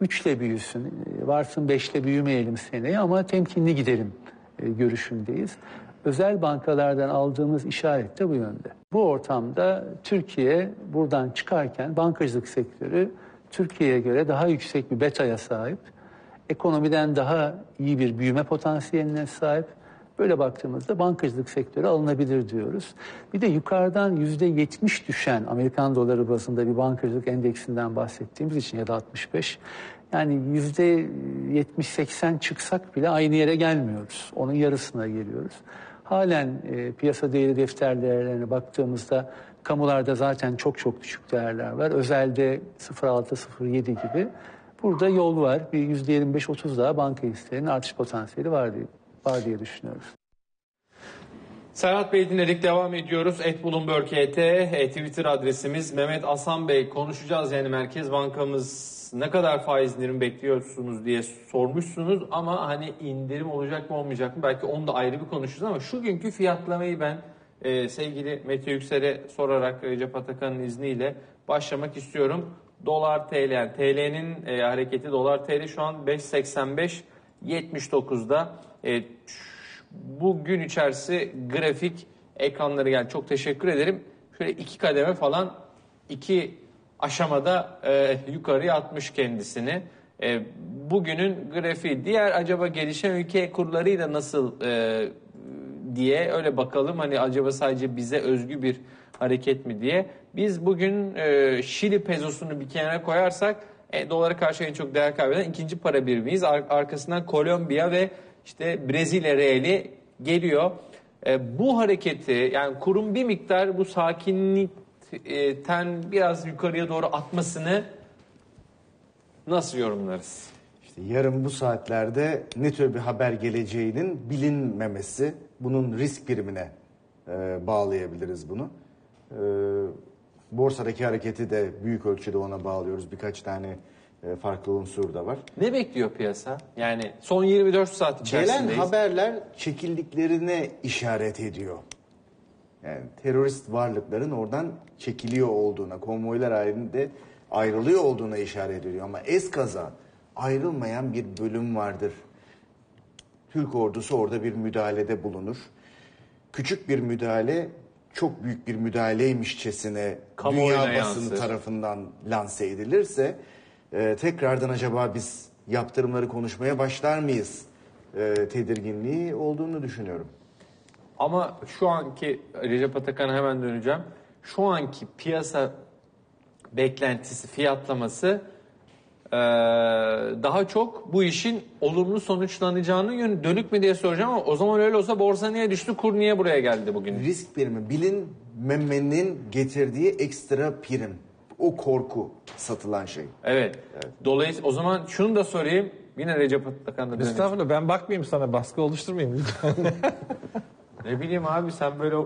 Üçle büyüsün, e, varsın beşle büyümeyelim seneye ama temkinli gidelim e, görüşündeyiz. Özel bankalardan aldığımız işaret de bu yönde. Bu ortamda Türkiye buradan çıkarken bankacılık sektörü Türkiye'ye göre daha yüksek bir betaya sahip. Ekonomiden daha iyi bir büyüme potansiyeline sahip. Böyle baktığımızda bankacılık sektörü alınabilir diyoruz. Bir de yukarıdan yüzde yetmiş düşen Amerikan doları bazında bir bankacılık endeksinden bahsettiğimiz için ya da altmış beş. Yani yüzde yetmiş seksen çıksak bile aynı yere gelmiyoruz. Onun yarısına geliyoruz. Halen e, piyasa değeri defter değerlerine baktığımızda kamularda zaten çok çok düşük değerler var. Özelde sıfır virgül altı sıfır virgül yedi gibi. Burada yol var. Bir yüzde yirmi beş otuz daha banka hisselerinin artış potansiyeli var diye, var diye düşünüyoruz. Serhat Bey dinledik, devam ediyoruz. Et Bloomberg H T, Twitter adresimiz. Mehmet Aslan Bey, konuşacağız yani Merkez Bankamız ne kadar faiz indirimi bekliyorsunuz diye sormuşsunuz ama hani indirim olacak mı olmayacak mı belki onu da ayrı bir konuşuruz ama şu günkü fiyatlamayı ben e, sevgili Mete Yüksel'e sorarak Recep Atakan'ın izniyle başlamak istiyorum. Dolar T L, yani T L'nin e, hareketi, Dolar T L şu an beş seksen beş yetmiş dokuzda. E, Bugün içerisi grafik ekranları geldi. Çok teşekkür ederim. Şöyle iki kademe falan, iki aşamada e, yukarıya atmış kendisini. E, bugünün grafiği. Diğer acaba gelişen ülke kurlarıyla nasıl e, diye öyle bakalım. Hani acaba sadece bize özgü bir hareket mi diye. Biz bugün e, Şili pezosunu bir kenara koyarsak e, dolara karşı en çok değer kaybeden ikinci para birimiyiz. Ar- arkasından Kolombiya ve İşte Brezilya reali geliyor. E, bu hareketi, yani kurum bir miktar bu sakinlikten biraz yukarıya doğru atmasını nasıl yorumlarız? İşte yarın bu saatlerde ne tür bir haber geleceğinin bilinmemesi, bunun risk primine e, bağlayabiliriz bunu. E, borsadaki hareketi de büyük ölçüde ona bağlıyoruz. Birkaç tane farklı unsur da var. Ne bekliyor piyasa? Yani son yirmi dört saat içerisindeyiz. Gelen haberler çekildiklerine işaret ediyor. Yani terörist varlıkların oradan çekiliyor olduğuna, konvoylar halinde ayrılıyor olduğuna işaret ediyor. Ama eskaza ayrılmayan bir bölüm vardır. Türk ordusu orada bir müdahalede bulunur. Küçük bir müdahale çok büyük bir müdahaleymişçesine dünya basını tarafından lanse edilirse e, tekrardan acaba biz yaptırımları konuşmaya başlar mıyız e, tedirginliği olduğunu düşünüyorum. Ama şu anki Recep Atakan'a hemen döneceğim. Şu anki piyasa beklentisi, fiyatlaması e, daha çok bu işin olumlu sonuçlanacağını yönü dönük mü diye soracağım ama o zaman öyle olsa borsa niye düştü, kur niye buraya geldi bugün? Risk primi, bilinmemenin getirdiği ekstra prim. O korku satılan şey. Evet. evet. Dolayısıyla o zaman şunu da sorayım. Yine Recep Atakan'da dönüyor. Estağfurullah, ben bakmayayım sana, baskı oluşturmayayım lütfen. Ne bileyim abi, sen böyle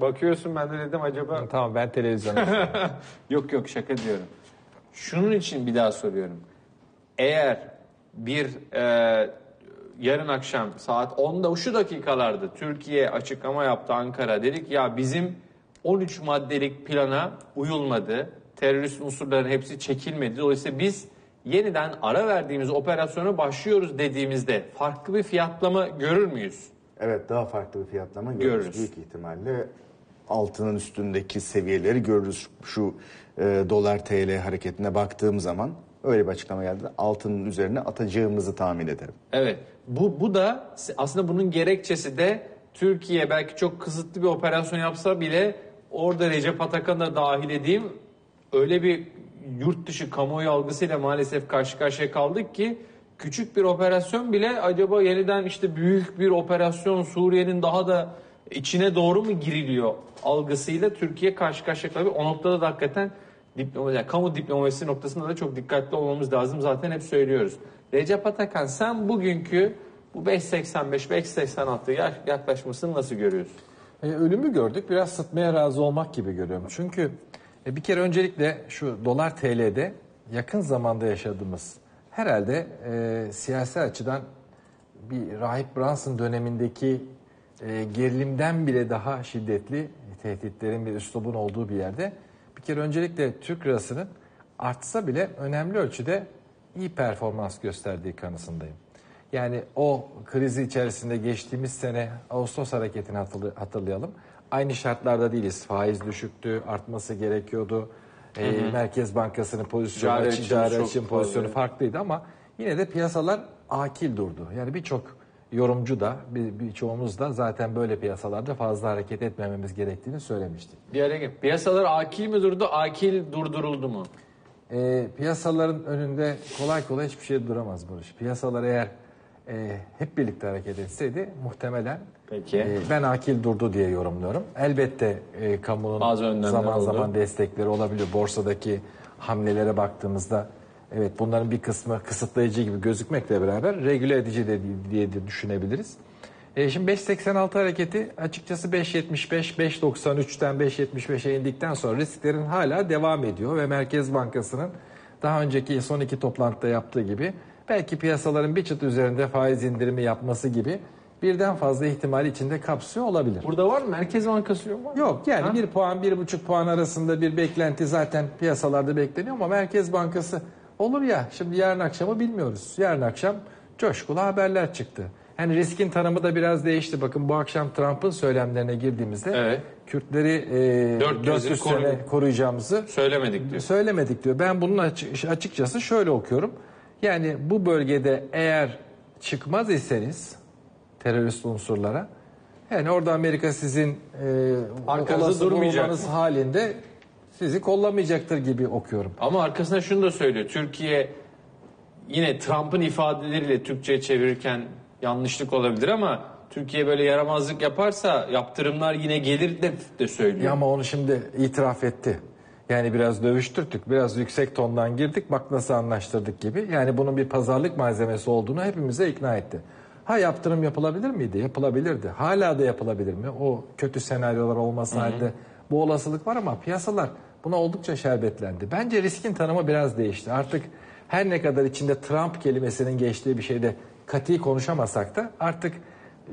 bakıyorsun, ben de dedim acaba... Tamam, ben televizyona. Yok yok, şaka diyorum. Şunun için bir daha soruyorum. Eğer bir e, yarın akşam saat onda şu dakikalarda Türkiye açıklama yaptı, Ankara, dedik ya bizim on üç maddelik plana uyulmadı. Terörist unsurların hepsi çekilmedi. Dolayısıyla biz yeniden ara verdiğimiz operasyona başlıyoruz dediğimizde farklı bir fiyatlama görür müyüz? Evet, daha farklı bir fiyatlama görürüz. görürüz. Büyük ihtimalle altının üstündeki seviyeleri görürüz. Şu e, dolar T L hareketine baktığım zaman öyle bir açıklama geldi. Altının üzerine atacağımızı tahmin ederim. Evet, bu, bu da aslında bunun gerekçesi de Türkiye belki çok kısıtlı bir operasyon yapsa bile orada Recep Atakan'ı da dahil edeyim. Öyle bir yurt dışı kamuoyu algısıyla maalesef karşı karşıya kaldık ki küçük bir operasyon bile acaba yeniden işte büyük bir operasyon, Suriye'nin daha da içine doğru mu giriliyor algısıyla Türkiye karşı karşıya kaldı. O noktada da hakikaten diplomasi, yani kamu diplomasisi noktasında da çok dikkatli olmamız lazım. Zaten hep söylüyoruz. Recep Atakan, sen bugünkü bu beş seksen beş beş seksen altı yaklaşmasını nasıl görüyorsun? E, ölümü gördük. Biraz sıtmaya razı olmak gibi görüyorum. Çünkü e, bir kere öncelikle şu dolar T L'de yakın zamanda yaşadığımız herhalde e, siyasi açıdan bir Rahip Brunson dönemindeki e, gerilimden bile daha şiddetli tehditlerin bir üslubun olduğu bir yerde bir kere öncelikle Türk lirasının artsa bile önemli ölçüde iyi performans gösterdiği kanısındayım. Yani o krizi içerisinde geçtiğimiz sene Ağustos hareketini hatırlayalım. Aynı şartlarda değiliz. Faiz düşüktü, artması gerekiyordu. Hı hı. Merkez Bankası'nın pozisyonu, ticari için pozisyonu farklıydı ama yine de piyasalar akil durdu. Yani birçok yorumcu da, bir, birçoğumuz da zaten böyle piyasalarda fazla hareket etmememiz gerektiğini söylemiştik. Bir hareket. Piyasalar akil mi durdu, akil durduruldu mu? E, piyasaların önünde kolay kolay hiçbir şey duramaz Barış. Piyasalar eğer e, hep birlikte hareket etseydi muhtemelen... Peki. E, ben akil durdu diye yorumluyorum. Elbette e, kamunun zaman zaman destekleri olabiliyor. Borsadaki hamlelere baktığımızda evet bunların bir kısmı kısıtlayıcı gibi gözükmekle beraber regüle edici de, diye de düşünebiliriz. E, şimdi beş seksen altı hareketi açıkçası beş yetmiş beş beş doksan üçten beş yetmiş beşe indikten sonra risklerin hala devam ediyor ve Merkez Bankası'nın daha önceki son iki toplantıda yaptığı gibi belki piyasaların bir çıt üzerinde faiz indirimi yapması gibi birden fazla ihtimali içinde kapsıyor olabilir. Burada var mı? Merkez Bankası yok mu? Yok yani ha? bir puan, bir buçuk puan arasında bir beklenti zaten piyasalarda bekleniyor ama Merkez Bankası olur ya, şimdi yarın akşamı bilmiyoruz. Yarın akşam coşkulu haberler çıktı. Yani riskin tanımı da biraz değişti. Bakın bu akşam Trump'ın söylemlerine girdiğimizde evet. Kürtleri e, dört yüz koru sene koruyacağımızı söylemedik diyor. Söylemedik diyor. Ben bunun açıkçası şöyle okuyorum. Yani bu bölgede eğer çıkmaz iseniz terörist unsurlara. Yani orada Amerika sizin e, olmanız halinde sizi kollamayacaktır gibi okuyorum. Ama arkasına şunu da söylüyor. Türkiye yine Trump'ın ifadeleriyle Türkçe'ye çevirirken yanlışlık olabilir ama Türkiye böyle yaramazlık yaparsa yaptırımlar yine gelir de, de söylüyor. Ya ama onu şimdi itiraf etti. Yani biraz dövüştürttük, biraz yüksek tondan girdik, bak nasıl anlaştırdık gibi. Yani bunun bir pazarlık malzemesi olduğunu hepimize ikna etti. Ha yaptırım yapılabilir miydi? Yapılabilirdi. Hala da yapılabilir mi? O kötü senaryolar olması halde bu olasılık var ama piyasalar buna oldukça şerbetlendi. Bence riskin tanımı biraz değişti. Artık her ne kadar içinde Trump kelimesinin geçtiği bir şeyde katı konuşamasak da artık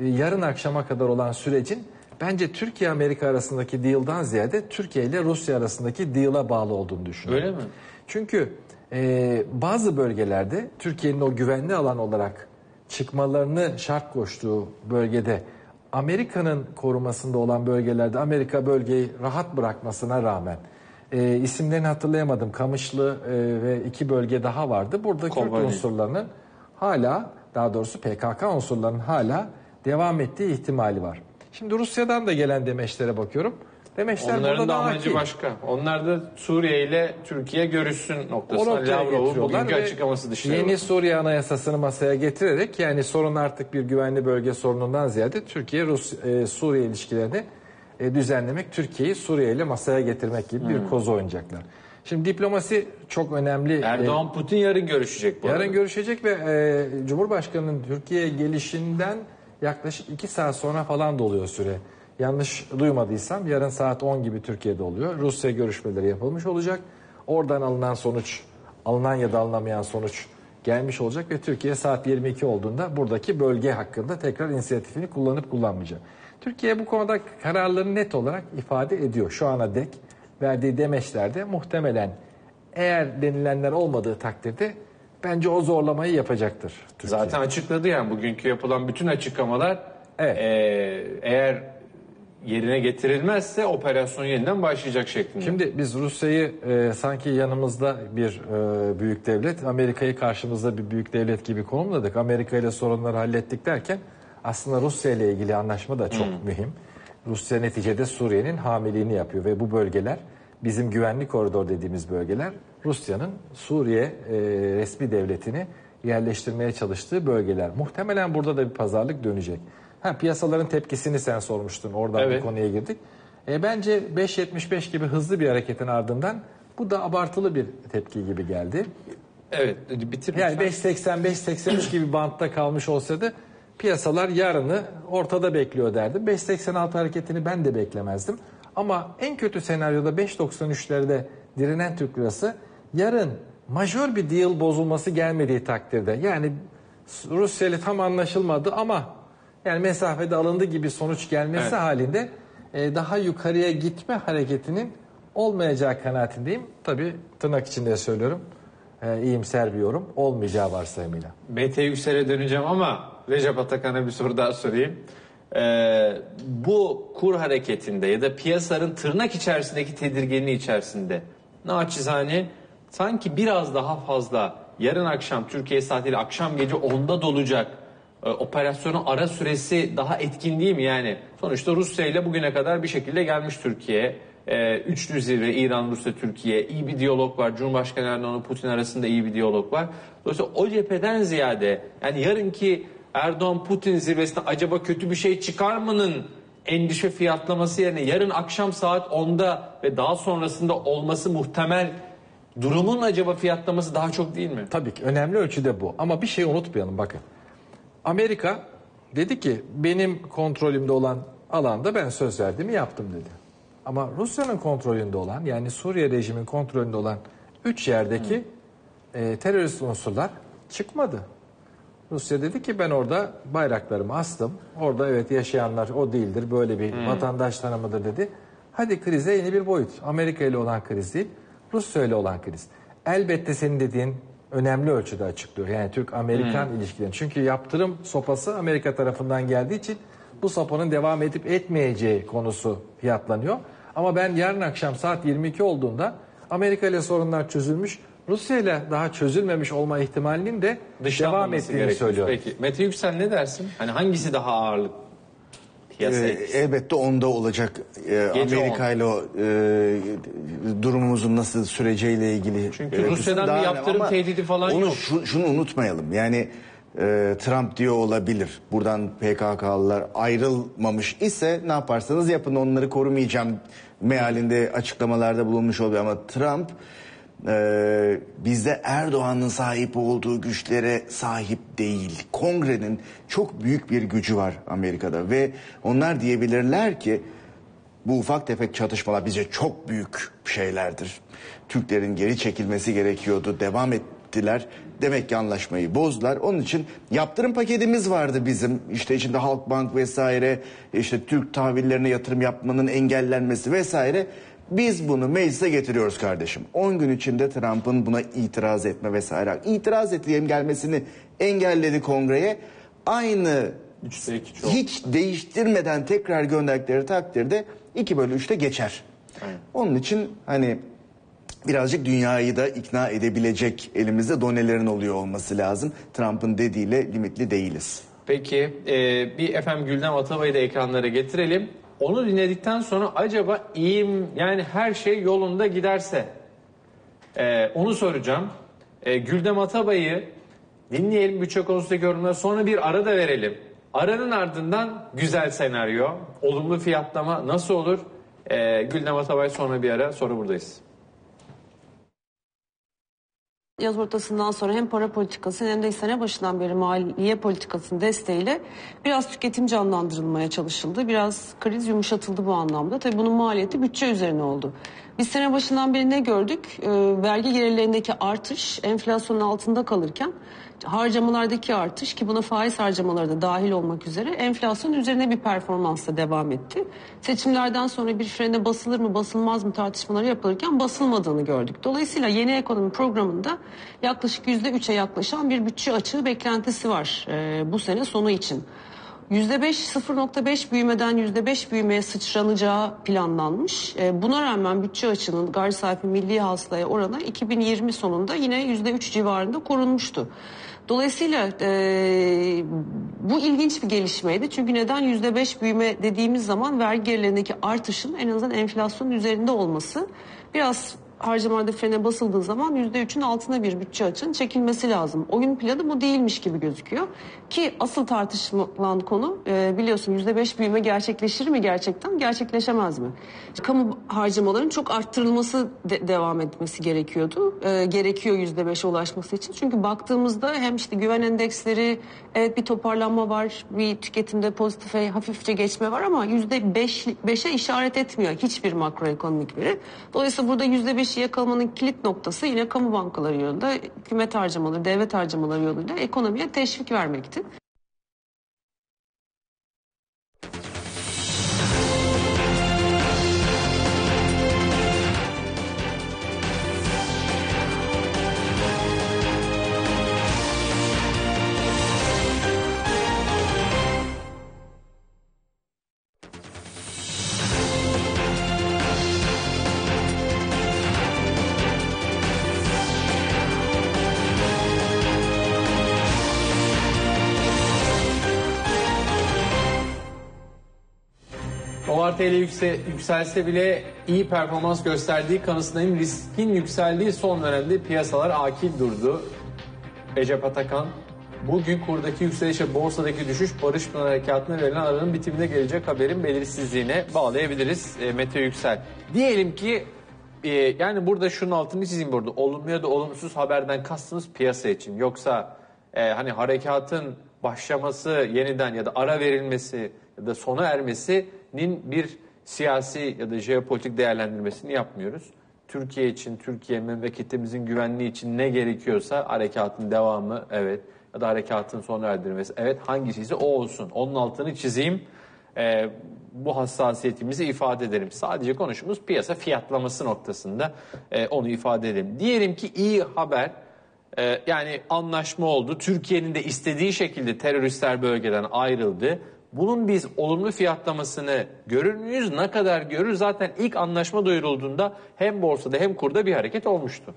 yarın akşama kadar olan sürecin bence Türkiye-Amerika arasındaki deal'dan ziyade Türkiye ile Rusya arasındaki deal'a bağlı olduğunu düşünüyorum. Öyle mi? Çünkü e, bazı bölgelerde Türkiye'nin o güvenli alan olarak çıkmalarını şart koştuğu bölgede Amerika'nın korumasında olan bölgelerde Amerika bölgeyi rahat bırakmasına rağmen e, isimlerini hatırlayamadım. Kamışlı e, ve iki bölge daha vardı. Burada Kobani. Kürt unsurlarının hala, daha doğrusu P K K unsurlarının hala devam ettiği ihtimali var. Şimdi Rusya'dan da gelen demeçlere bakıyorum. Demeçler onların burada da amacı başka. Onlar da Suriye ile Türkiye görüşsün noktasına Lavrov'un bugünkü açıklaması dışında. Yeni Suriye Anayasası'nı masaya getirerek, yani sorun artık bir güvenli bölge sorunundan ziyade Türkiye-Suriye ilişkilerini düzenlemek, Türkiye'yi Suriye ile masaya getirmek gibi bir hmm. koz oynayacaklar. Şimdi diplomasi çok önemli. Erdoğan Putin yarın görüşecek bu Yarın arada. görüşecek ve e, Cumhurbaşkanı'nın Türkiye'ye gelişinden yaklaşık iki saat sonra falan doluyor süre. Yanlış duymadıysam yarın saat on gibi Türkiye'de oluyor. Rusya görüşmeleri yapılmış olacak. Oradan alınan sonuç, alınan ya da alınamayan sonuç gelmiş olacak ve Türkiye saat yirmi iki olduğunda buradaki bölge hakkında tekrar inisiyatifini kullanıp kullanmayacak. Türkiye bu konuda kararlarını net olarak ifade ediyor. Şu ana dek verdiği demeçlerde muhtemelen eğer denilenler olmadığı takdirde bence o zorlamayı yapacaktır. Türkiye. Zaten açıkladı yani bugünkü yapılan bütün açıklamalar evet. e, eğer yerine getirilmezse operasyon yeniden başlayacak şeklinde. Şimdi biz Rusya'yı e, sanki yanımızda bir e, büyük devlet, Amerika'yı karşımızda bir büyük devlet gibi konumladık. Amerika ile sorunları hallettik derken aslında Rusya ile ilgili anlaşma da çok hmm. mühim. Rusya neticede Suriye'nin hamiliğini yapıyor ve bu bölgeler bizim güvenli koridor dediğimiz bölgeler Rusya'nın Suriye e, resmi devletini yerleştirmeye çalıştığı bölgeler. Muhtemelen burada da bir pazarlık dönecek. Ha, piyasaların tepkisini sen sormuştun. Oradan evet. bir konuya girdik. E, bence beş yetmiş beş gibi hızlı bir hareketin ardından bu da abartılı bir tepki gibi geldi. Evet. Bitir, yani beş seksen beş seksen üç gibi bantta kalmış olsaydı piyasalar yarını ortada bekliyor derdim. beş seksen altı hareketini ben de beklemezdim. Ama en kötü senaryoda beş doksan üçlerde direnen Türk lirası yarın majör bir deal bozulması gelmediği takdirde, yani Rusya ile tam anlaşılmadı ama yani mesafede alındı gibi sonuç gelmesi evet. halinde e, daha yukarıya gitme hareketinin olmayacağı kanaatindeyim. Tabii tırnak içinde söylüyorum. E, iyimser bir yorum. Olmayacağı varsayımıyla. Mete Yüksel'e döneceğim ama Recep Atakan'a bir soru daha sorayım. E, bu kur hareketinde ya da piyasanın tırnak içerisindeki tedirginliği içerisinde naçizane sanki biraz daha fazla yarın akşam Türkiye saatiyle akşam gece onda dolacak operasyonun ara süresi daha etkin değil mi? Yani sonuçta Rusya ile bugüne kadar bir şekilde gelmiş Türkiye. E, üçlü zirve İran, Rusya, Türkiye. İyi bir diyalog var. Cumhurbaşkanı Erdoğan'la Putin arasında iyi bir diyalog var. Dolayısıyla o cepheden ziyade yani yarınki Erdoğan-Putin zirvesinde acaba kötü bir şey çıkar mı'nın endişe fiyatlaması yerine yarın akşam saat onda ve daha sonrasında olması muhtemel durumun acaba fiyatlaması daha çok değil mi? Tabii ki. Önemli ölçüde bu. Ama bir şey unutmayalım bakın. Amerika dedi ki benim kontrolümde olan alanda ben söz verdiğimi yaptım dedi. Ama Rusya'nın kontrolünde olan, yani Suriye rejimin kontrolünde olan üç yerdeki e, terörist unsurlar çıkmadı. Rusya dedi ki ben orada bayraklarımı astım. Orada evet yaşayanlar o değildir, böyle bir hmm. vatandaş tanımıdır dedi. Hadi krize yeni bir boyut. Amerika ile olan kriz değil, Rusya ile olan kriz. Elbette senin dediğin önemli ölçüde açıklıyor. Yani Türk-Amerikan hmm. ilişkilerini. Çünkü yaptırım sopası Amerika tarafından geldiği için bu sopanın devam edip etmeyeceği konusu fiyatlanıyor. Ama ben yarın akşam saat yirmi iki olduğunda Amerika ile sorunlar çözülmüş, Rusya ile daha çözülmemiş olma ihtimalinin de devam ettiğini gerekir. söylüyor. Peki Mete Yüksel ne dersin? Hani hangisi daha ağırlık? Ee, elbette onda olacak. Ee, Amerika ile e, durumumuzun nasıl süreceğiyle ilgili. Çünkü e, Rusya'dan bir yaptırım tehdidi falan onu, yok. Şunu, şunu unutmayalım. Yani e, Trump diyor olabilir. Buradan P K K'lılar ayrılmamış ise ne yaparsanız yapın onları korumayacağım mealinde açıklamalarda bulunmuş oluyor. Ama Trump Ee, bizde Erdoğan'ın sahip olduğu güçlere sahip değil. Kongre'nin çok büyük bir gücü var Amerika'da ve onlar diyebilirler ki bu ufak tefek çatışmalar bize çok büyük şeylerdir. Türklerin geri çekilmesi gerekiyordu. Devam ettiler. Demek ki anlaşmayı bozdular. Onun için yaptırım paketimiz vardı bizim. İşte içinde Halkbank vesaire, işte Türk tahvillerine yatırım yapmanın engellenmesi vesaire. Biz bunu meclise getiriyoruz kardeşim. on gün içinde Trump'ın buna itiraz etme vesaire. İtiraz ettiğim gelmesini engelledi kongreye. Aynı üçte iki hiç değiştirmeden tekrar gönderdikleri takdirde iki bölü üçte geçer. Aynen. Onun için hani birazcık dünyayı da ikna edebilecek elimizde donelerin oluyor olması lazım. Trump'ın dediğiyle limitli değiliz. Peki e, bir efendim Güldem Atabay'ı da ekranlara getirelim. Onu dinledikten sonra acaba iyiyim yani her şey yolunda giderse e, onu soracağım. E, Güldem Atabay'ı dinleyelim bütçe konusunda görünümler, sonra bir ara da verelim. Aranın ardından güzel senaryo, olumlu fiyatlama nasıl olur? E, Güldem Atabay sonra bir ara, sonra buradayız. Yaz ortasından sonra hem para politikası hem de sene başından beri maliye politikasının desteğiyle biraz tüketim canlandırılmaya çalışıldı. Biraz kriz yumuşatıldı bu anlamda. Tabii bunun maliyeti bütçe üzerine oldu. Biz sene başından beri ne gördük? E, vergi gelirlerindeki artış enflasyonun altında kalırken harcamalardaki artış, ki buna faiz harcamaları da dahil olmak üzere, enflasyonun üzerine bir performansla devam etti. Seçimlerden sonra bir frene basılır mı basılmaz mı tartışmaları yapılırken basılmadığını gördük. Dolayısıyla yeni ekonomi programında yaklaşık yüzde üçe yaklaşan bir bütçe açığı beklentisi var e, bu sene sonu için. yüzde beş, sıfır nokta beş büyümeden yüzde beş büyümeye sıçranacağı planlanmış. E, buna rağmen bütçe açığının gayri safi milli hasılaya oranı iki bin yirmi sonunda yine yüzde üç civarında korunmuştu. Dolayısıyla e, bu ilginç bir gelişmeydi. Çünkü neden yüzde beş büyüme dediğimiz zaman vergi gelirlerindeki artışın en azından enflasyonun üzerinde olması, biraz harcamalarda frene basıldığı zaman yüzde üçün altına bir bütçe açığının çekilmesi lazım. Oyun planı bu değilmiş gibi gözüküyor. Ki asıl tartışılan konu e, biliyorsun yüzde beş büyüme gerçekleşir mi gerçekten, gerçekleşemez mi? Kamu harcamaların çok arttırılması de devam etmesi gerekiyordu. E, gerekiyor yüzde beşe ulaşması için. Çünkü baktığımızda hem işte güven endeksleri, evet bir toparlanma var, bir tüketimde pozitife hafifçe geçme var ama yüzde beşe işaret etmiyor hiçbir makroekonomik veri. Dolayısıyla burada yüzde beş yakalamanın kilit noktası yine kamu bankaları yolunda, hükümet harcamaları, devlet harcamaları yoluyla ekonomiye teşvik vermekti. T L yükse, yükselse bile iyi performans gösterdiği kanısındayım. Riskin yükseldiği son dönemde piyasalar akil durdu. Recep Atakan, bugün kurdaki yükselişe borsadaki düşüş Barış Pınar Harekatı'na verilen aranın bitimine gelecek haberin belirsizliğine bağlayabiliriz. E, Mete Yüksel. Diyelim ki e, yani burada şunun altını çizeyim burada. Olumlu ya da olumsuz haberden kastımız piyasa için. Yoksa e, hani harekatın başlaması yeniden ya da ara verilmesi ya da sona ermesi nin bir siyasi ya da jeopolitik değerlendirmesini yapmıyoruz. Türkiye için, Türkiye memleketimizin güvenliği için ne gerekiyorsa harekatın devamı, evet, ya da harekatın sona erdirmesi, evet, hangisiyse o olsun. Onun altını çizeyim, ee, bu hassasiyetimizi ifade edelim. Sadece konuşumuz piyasa fiyatlaması noktasında e, onu ifade edelim. Diyelim ki iyi haber, e, yani anlaşma oldu. Türkiye'nin de istediği şekilde teröristler bölgeden ayrıldı. Bunun biz olumlu fiyatlamasını görür müyüz? Ne kadar görür? Zaten ilk anlaşma duyurulduğunda hem borsada hem kurda bir hareket olmuştu.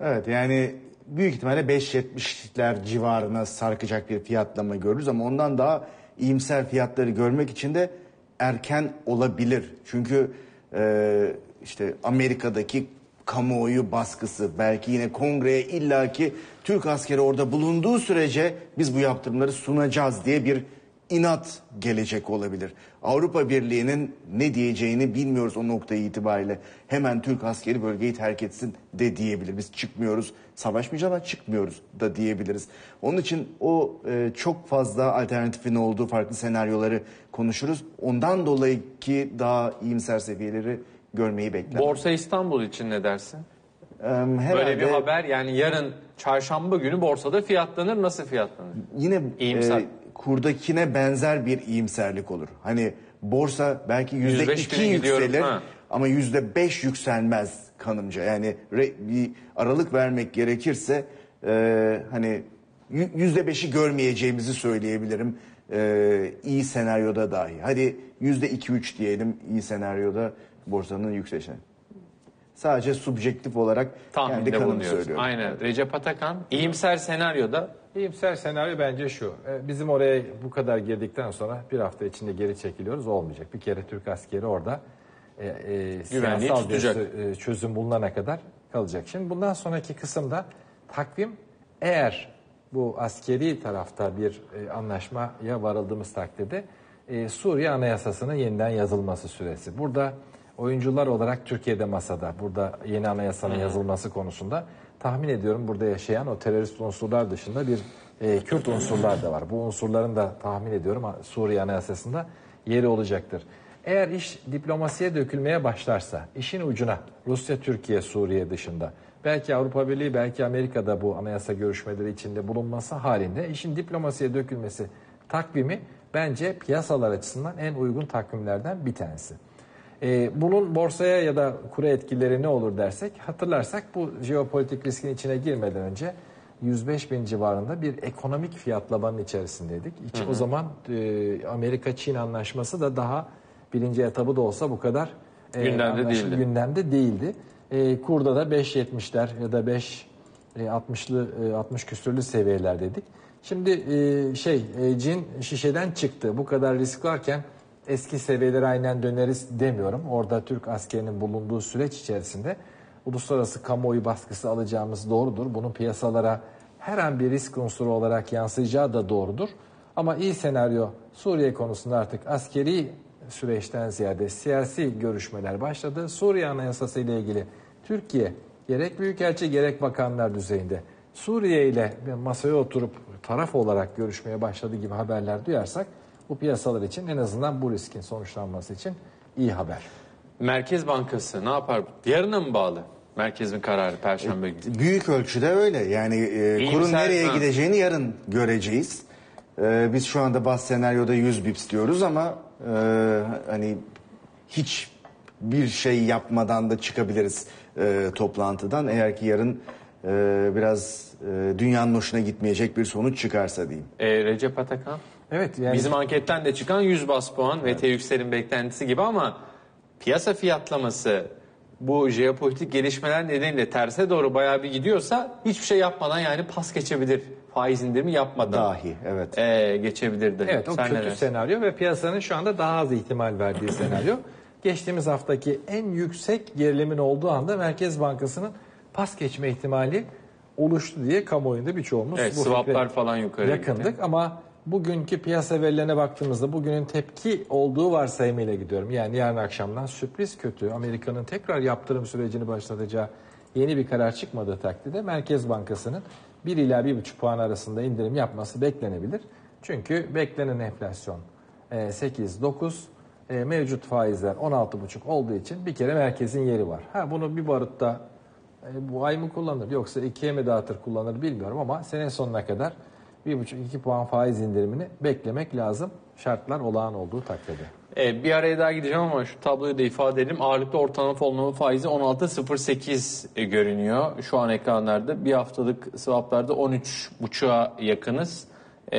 Evet, yani büyük ihtimalle beş yetmişler civarına sarkacak bir fiyatlama görürüz ama ondan daha iyimser fiyatları görmek için de erken olabilir. Çünkü e, işte Amerika'daki kamuoyu baskısı, belki yine kongreye illaki Türk askeri orada bulunduğu sürece biz bu yaptırımları sunacağız diye bir İnat gelecek olabilir. Avrupa Birliği'nin ne diyeceğini bilmiyoruz o nokta itibariyle. Hemen Türk askeri bölgeyi terk etsin de diyebilir. Biz çıkmıyoruz, savaşmayacağız ama çıkmıyoruz da diyebiliriz. Onun için o e, çok fazla alternatifin olduğu farklı senaryoları konuşuruz. Ondan dolayı ki daha iyimser seviyeleri görmeyi bekler. Borsa İstanbul için ne dersin? Ee, Böyle bir haber, yani yarın çarşamba günü borsada fiyatlanır. Nasıl fiyatlanır? Yine iyimser. E, Kurdakine benzer bir iyimserlik olur. Hani borsa belki yüzde iki yükselir ama yüzde beş yükselmez kanımca. Yani re, bir aralık vermek gerekirse e, hani yüzde beşi görmeyeceğimizi söyleyebilirim. e, iyi senaryoda dahi. Hadi yüzde iki üç diyelim iyi senaryoda borsanın yükselişine. Sadece subjektif olarak tahminde kendi kanımı söylüyorum. Aynen. Evet. Recep Atakan iyimser senaryoda. İyimser senaryo bence şu. Bizim oraya bu kadar girdikten sonra bir hafta içinde geri çekiliyoruz. Olmayacak. Bir kere Türk askeri orada e, e, siyasal bir çözüm bulunana kadar kalacak. Şimdi bundan sonraki kısımda takvim, eğer bu askeri tarafta bir e, anlaşmaya varıldığımız takdirde e, Suriye Anayasası'nın yeniden yazılması süresi. Burada oyuncular olarak Türkiye'de masada, burada yeni anayasanın Hı-hı. yazılması konusunda tahmin ediyorum burada yaşayan o terörist unsurlar dışında bir e, Kürt unsurlar da var. Bu unsurların da tahmin ediyorum Suriye Anayasası'nda yeri olacaktır. Eğer iş diplomasiye dökülmeye başlarsa, işin ucuna Rusya, Türkiye, Suriye dışında, belki Avrupa Birliği, belki Amerika'da bu anayasa görüşmeleri içinde bulunması halinde işin diplomasiye dökülmesi takvimi bence piyasalar açısından en uygun takvimlerden bir tanesi. Ee, bunun borsaya ya da kura etkileri ne olur dersek, hatırlarsak bu jeopolitik riskin içine girmeden önce yüz beş bin civarında bir ekonomik fiyatlamanın içerisindeydik. Hiç, hı hı. O zaman e, Amerika-Çin anlaşması da daha birinci etabı da olsa bu kadar e, gündemde değildi. Gündemde değildi. E, kurda da beş yetmişler ya da beş altmışlı, altmış küsürlü seviyeler dedik. Şimdi e, şey e, Çin şişeden çıktı. Bu kadar risk varken eski seviyelere aynen döneriz demiyorum. Orada Türk askerinin bulunduğu süreç içerisinde uluslararası kamuoyu baskısı alacağımız doğrudur. Bunun piyasalara her an bir risk unsuru olarak yansıyacağı da doğrudur. Ama iyi senaryo Suriye konusunda artık askeri süreçten ziyade siyasi görüşmeler başladı. Suriye Anayasası ile ilgili Türkiye gerek Büyükelçi gerek bakanlar düzeyinde Suriye ile masaya oturup taraf olarak görüşmeye başladığı gibi haberler duyarsak, bu piyasalar için en azından bu riskin sonuçlanması için iyi haber. Merkez Bankası ne yapar? Yarına mı bağlı? Merkezin kararı Perşembe günü. Büyük ölçüde öyle. Yani e, kurun nereye mi? gideceğini yarın göreceğiz. E, biz şu anda baz senaryoda yüz bips diyoruz ama e, hani hiç bir şey yapmadan da çıkabiliriz e, toplantıdan. Eğer ki yarın e, biraz e, dünyanın hoşuna gitmeyecek bir sonuç çıkarsa diyeyim. E, Recep Atakan? Evet, yani bizim anketten de çıkan yüz baz puan evet. Mete Yüksel'in beklentisi gibi, ama piyasa fiyatlaması bu jeopolitik gelişmeler nedeniyle terse doğru bayağı bir gidiyorsa hiçbir şey yapmadan, yani pas geçebilir, faiz indirimi yapmadan dahi evet ee, geçebilir de. Evet, o Sen kötü neresi? senaryo ve piyasanın şu anda daha az ihtimal verdiği senaryo. Geçtiğimiz haftaki en yüksek gerilimin olduğu anda Merkez Bankası'nın pas geçme ihtimali oluştu diye kamuoyunda birçoğumuz evet, bu swaplar falan yukarı yakındık gitti. Ama bugünkü piyasa verilerine baktığımızda bugünün tepki olduğu varsayımıyla gidiyorum. Yani yarın akşamdan sürpriz kötü, Amerika'nın tekrar yaptırım sürecini başlatacağı yeni bir karar çıkmadığı takdirde Merkez Bankası'nın bir ila bir buçuk puan arasında indirim yapması beklenebilir. Çünkü beklenen enflasyon sekiz dokuz, mevcut faizler on altı buçuk olduğu için bir kere merkezin yeri var. Ha, bunu bir barutta bu ay mı kullanır yoksa ikiye mi dağıtır kullanır bilmiyorum, ama sene sonuna kadar bir buçuk iki puan faiz indirimini beklemek lazım. Şartlar olağan olduğu takdirde. Ee, bir araya daha gideceğim ama şu tabloyu da ifade edelim. Ağırlıklı ortalama fonlama faizi on altı nokta sıfır sekiz görünüyor. Şu an ekranlarda bir haftalık swaplarda on üç buçuğa yakınız. Ee,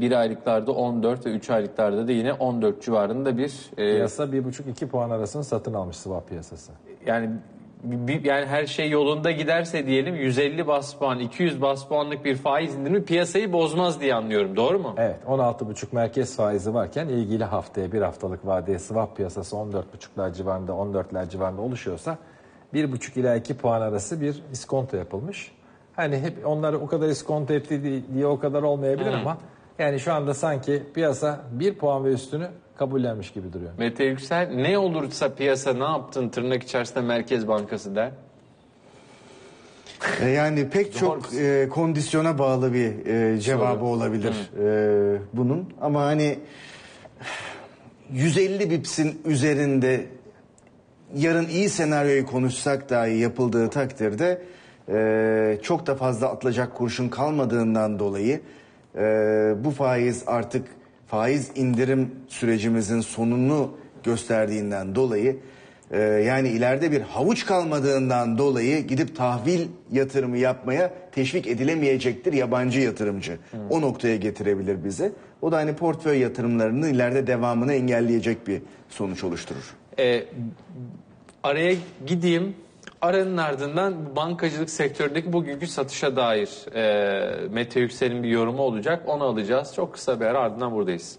bir aylıklarda on dört ve üç aylıklarda da yine on dört civarında bir... E... Piyasa bir buçuk iki puan arasını satın almış swap piyasası. Yani... Yani her şey yolunda giderse diyelim yüz elli baz puan, iki yüz baz puanlık bir faiz indirimi piyasayı bozmaz diye anlıyorum. Doğru mu? Evet. on altı buçuk merkez faizi varken ilgili haftaya bir haftalık vadeye swap piyasası on dört buçuklar civarında, on dörtler civarında oluşuyorsa bir buçuk ila iki puan arası bir iskonto yapılmış. Hani hep onları o kadar iskonto etti diye o kadar olmayabilir, Hı. ama yani şu anda sanki piyasa bir puan ve üstünü kabullenmiş gibi duruyor. Mete Yüksel, ne olursa piyasa ne yaptın tırnak içerisinde Merkez Bankası der? Yani pek çok e, kondisyona bağlı bir e, cevabı Doğru. olabilir e, bunun. Ama hani yüz elli bipsin üzerinde yarın iyi senaryoyu konuşsak dahi yapıldığı takdirde e, çok da fazla atılacak kurşun kalmadığından dolayı e, bu faiz artık faiz indirim sürecimizin sonunu gösterdiğinden dolayı e, yani ileride bir havuç kalmadığından dolayı gidip tahvil yatırımı yapmaya teşvik edilemeyecektir yabancı yatırımcı. Hmm. O noktaya getirebilir bizi. O da hani portföy yatırımlarını ileride devamını engelleyecek bir sonuç oluşturur. E, araya gideyim. Aranın ardından bankacılık sektöründeki bugünkü satışa dair e, Mete Yüksel'in bir yorumu olacak. Onu alacağız. Çok kısa bir ara, ardından buradayız.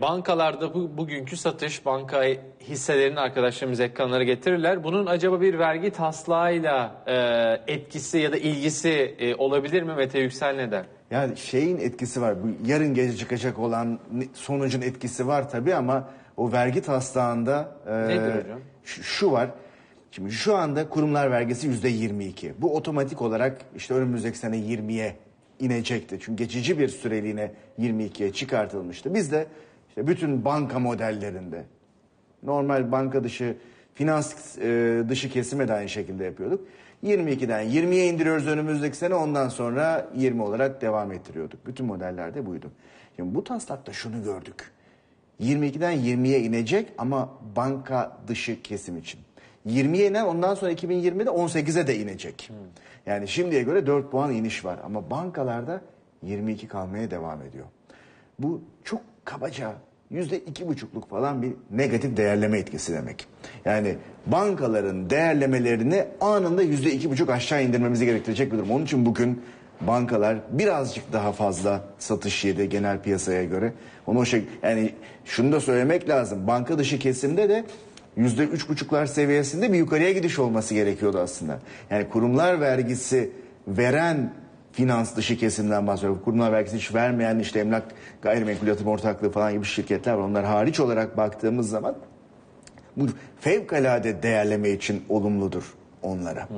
Bankalarda bu, bugünkü satış, banka hisselerini arkadaşlarımız ekranlara getirirler. Bunun acaba bir vergi taslağıyla e, etkisi ya da ilgisi e, olabilir mi? Mete Yüksel ne der? Yani şeyin etkisi var. Bu yarın gece çıkacak olan sonucun etkisi var tabii, ama o vergi taslağında e, nedir hocam? Şu, şu var. Şimdi şu anda kurumlar vergisi yüzde yirmi iki. Bu otomatik olarak işte önümüzdeki sene yirmiye inecekti. Çünkü geçici bir süreliğine yirmi ikiye çıkartılmıştı. Biz de işte bütün banka modellerinde, normal banka dışı, finans e, dışı kesime de aynı şekilde yapıyorduk. yirmi ikiden yirmiye indiriyoruz önümüzdeki sene, ondan sonra yirmi olarak devam ettiriyorduk. Bütün modellerde buydu. Şimdi bu taslakta şunu gördük. yirmi ikiden yirmiye inecek ama banka dışı kesim için. yirmiye inen, ondan sonra iki bin yirmide on sekize de inecek. Hmm. Yani şimdiye göre dört puan iniş var ama bankalarda yirmi iki kalmaya devam ediyor. Bu çok kabaca yüzde iki buçukluk falan bir negatif değerleme etkisi demek. Yani bankaların değerlemelerini anında yüzde iki buçuk aşağı indirmemizi gerektirecek bir durum. Onun için bugün bankalar birazcık daha fazla satış yedi genel piyasaya göre. Onu o şey, yani şunu da söylemek lazım. Banka dışı kesimde de yüzde üç buçuklar seviyesinde bir yukarıya gidiş olması gerekiyordu aslında. Yani kurumlar vergisi veren finans dışı kesimden bahsediyorum. Kurumlar vergisi hiç vermeyen işte emlak, gayrimenkul yatırım ortaklığı falan gibi şirketler var. Onlar hariç olarak baktığımız zaman bu fevkalade değerleme için olumludur onlara. Hmm.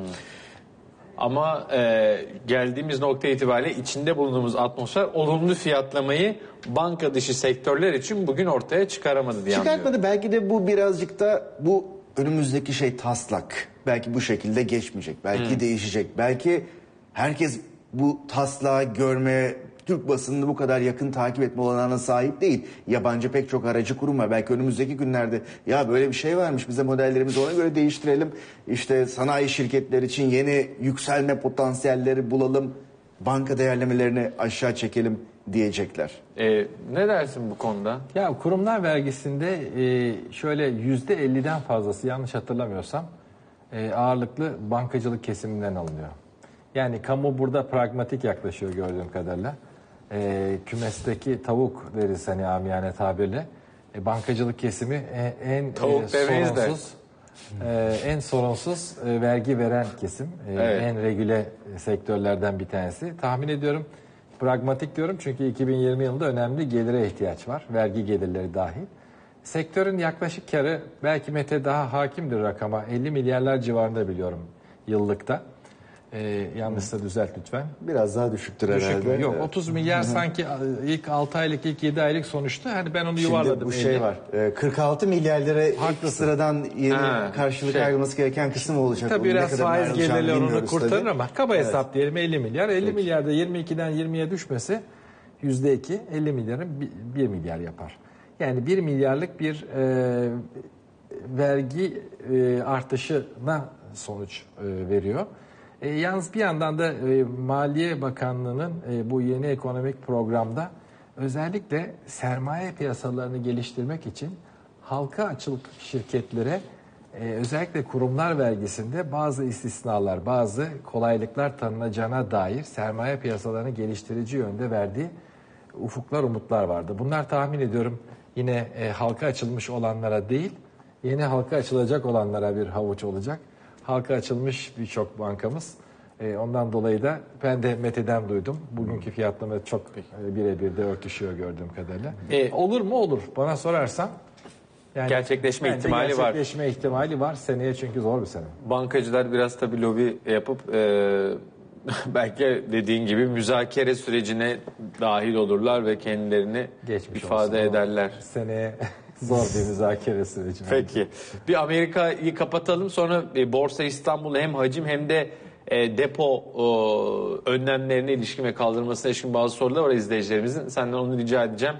Ama e, geldiğimiz nokta itibariyle içinde bulunduğumuz atmosfer olumlu fiyatlamayı banka dışı sektörler için bugün ortaya çıkaramadı diye anlıyorum. Çıkartmadı. Belki de bu birazcık da bu önümüzdeki şey taslak. Belki bu şekilde geçmeyecek. Belki hmm. değişecek. Belki herkes bu taslağı görmeye, Türk basınını bu kadar yakın takip etme olanağına sahip değil. Yabancı pek çok aracı kurum var. Belki önümüzdeki günlerde ya böyle bir şey varmış, bize modellerimizi ona göre değiştirelim. İşte sanayi şirketleri için yeni yükselme potansiyelleri bulalım. banka değerlemelerini aşağı çekelim diyecekler. E, ne dersin bu konuda? Ya kurumlar vergisinde e, şöyle yüzde elliden fazlası yanlış hatırlamıyorsam e, ağırlıklı bankacılık kesiminden alınıyor. Yani kamu burada pragmatik yaklaşıyor gördüğüm kadarıyla. E, kümesteki tavuk deriz hani amiyane tabirle. E, bankacılık kesimi en, en e, sorunsuz. Ee, en sorunsuz e, vergi veren kesim. E, evet. En regüle sektörlerden bir tanesi. Tahmin ediyorum, pragmatik diyorum çünkü iki bin yirmi yılında önemli gelire ihtiyaç var. Vergi gelirleri dahil. Sektörün yaklaşık karı, belki Mete daha hakimdir rakama, elli milyarlar civarında biliyorum yıllıkta. E, yanlışsa düzelt lütfen. Biraz daha düşüktür Düşük herhalde. Yok, evet. otuz milyar sanki ilk altı aylık, ilk yedi aylık sonuçta. Hani ben onu yuvarladım. Şimdi bu şey elli var. E, kırk altı milyar lira ilk sıradan yeni ha, karşılık şey. ayrılması gereken kısım olacak. Tabii biraz faiz gelirleri onu kurtarır tabii. ama kaba evet. hesap diyelim elli milyar. elli Peki. milyarda yirmi ikiden yirmiye düşmesi yüzde iki, elli milyarın bir milyar yapar. Yani bir milyarlık bir e, vergi e, artışına sonuç e, veriyor. E, yalnız bir yandan da e, Maliye Bakanlığı'nın e, bu yeni ekonomik programda özellikle sermaye piyasalarını geliştirmek için halka açık şirketlere e, özellikle kurumlar vergisinde bazı istisnalar, bazı kolaylıklar tanınacağına dair sermaye piyasalarını geliştirici yönde verdiği ufuklar, umutlar vardı. Bunlar tahmin ediyorum yine e, halka açılmış olanlara değil, yeni halka açılacak olanlara bir havuç olacak. Halka açılmış birçok bankamız. E, ondan dolayı da ben de Mete'den duydum. Bugünkü fiyatlama çok e, birebir de örtüşüyor gördüğüm kadarıyla. E, olur mu? Olur. Bana sorarsan. Yani gerçekleşme ihtimali gerçekleşme var. Gerçekleşme ihtimali var seneye çünkü zor bir sene. Bankacılar biraz tabii lobi yapıp e, belki dediğin gibi müzakere sürecine dahil olurlar ve kendilerini geçmiş ifade olsun, ederler. Seneye... Zor bir müzakere süreci. Peki. Bir Amerika'yı kapatalım, sonra Borsa İstanbul hem hacim hem de depo önlemlerine ilişkin ve kaldırılmasına ilişkin bazı sorular var izleyicilerimizin. Senden onu rica edeceğim.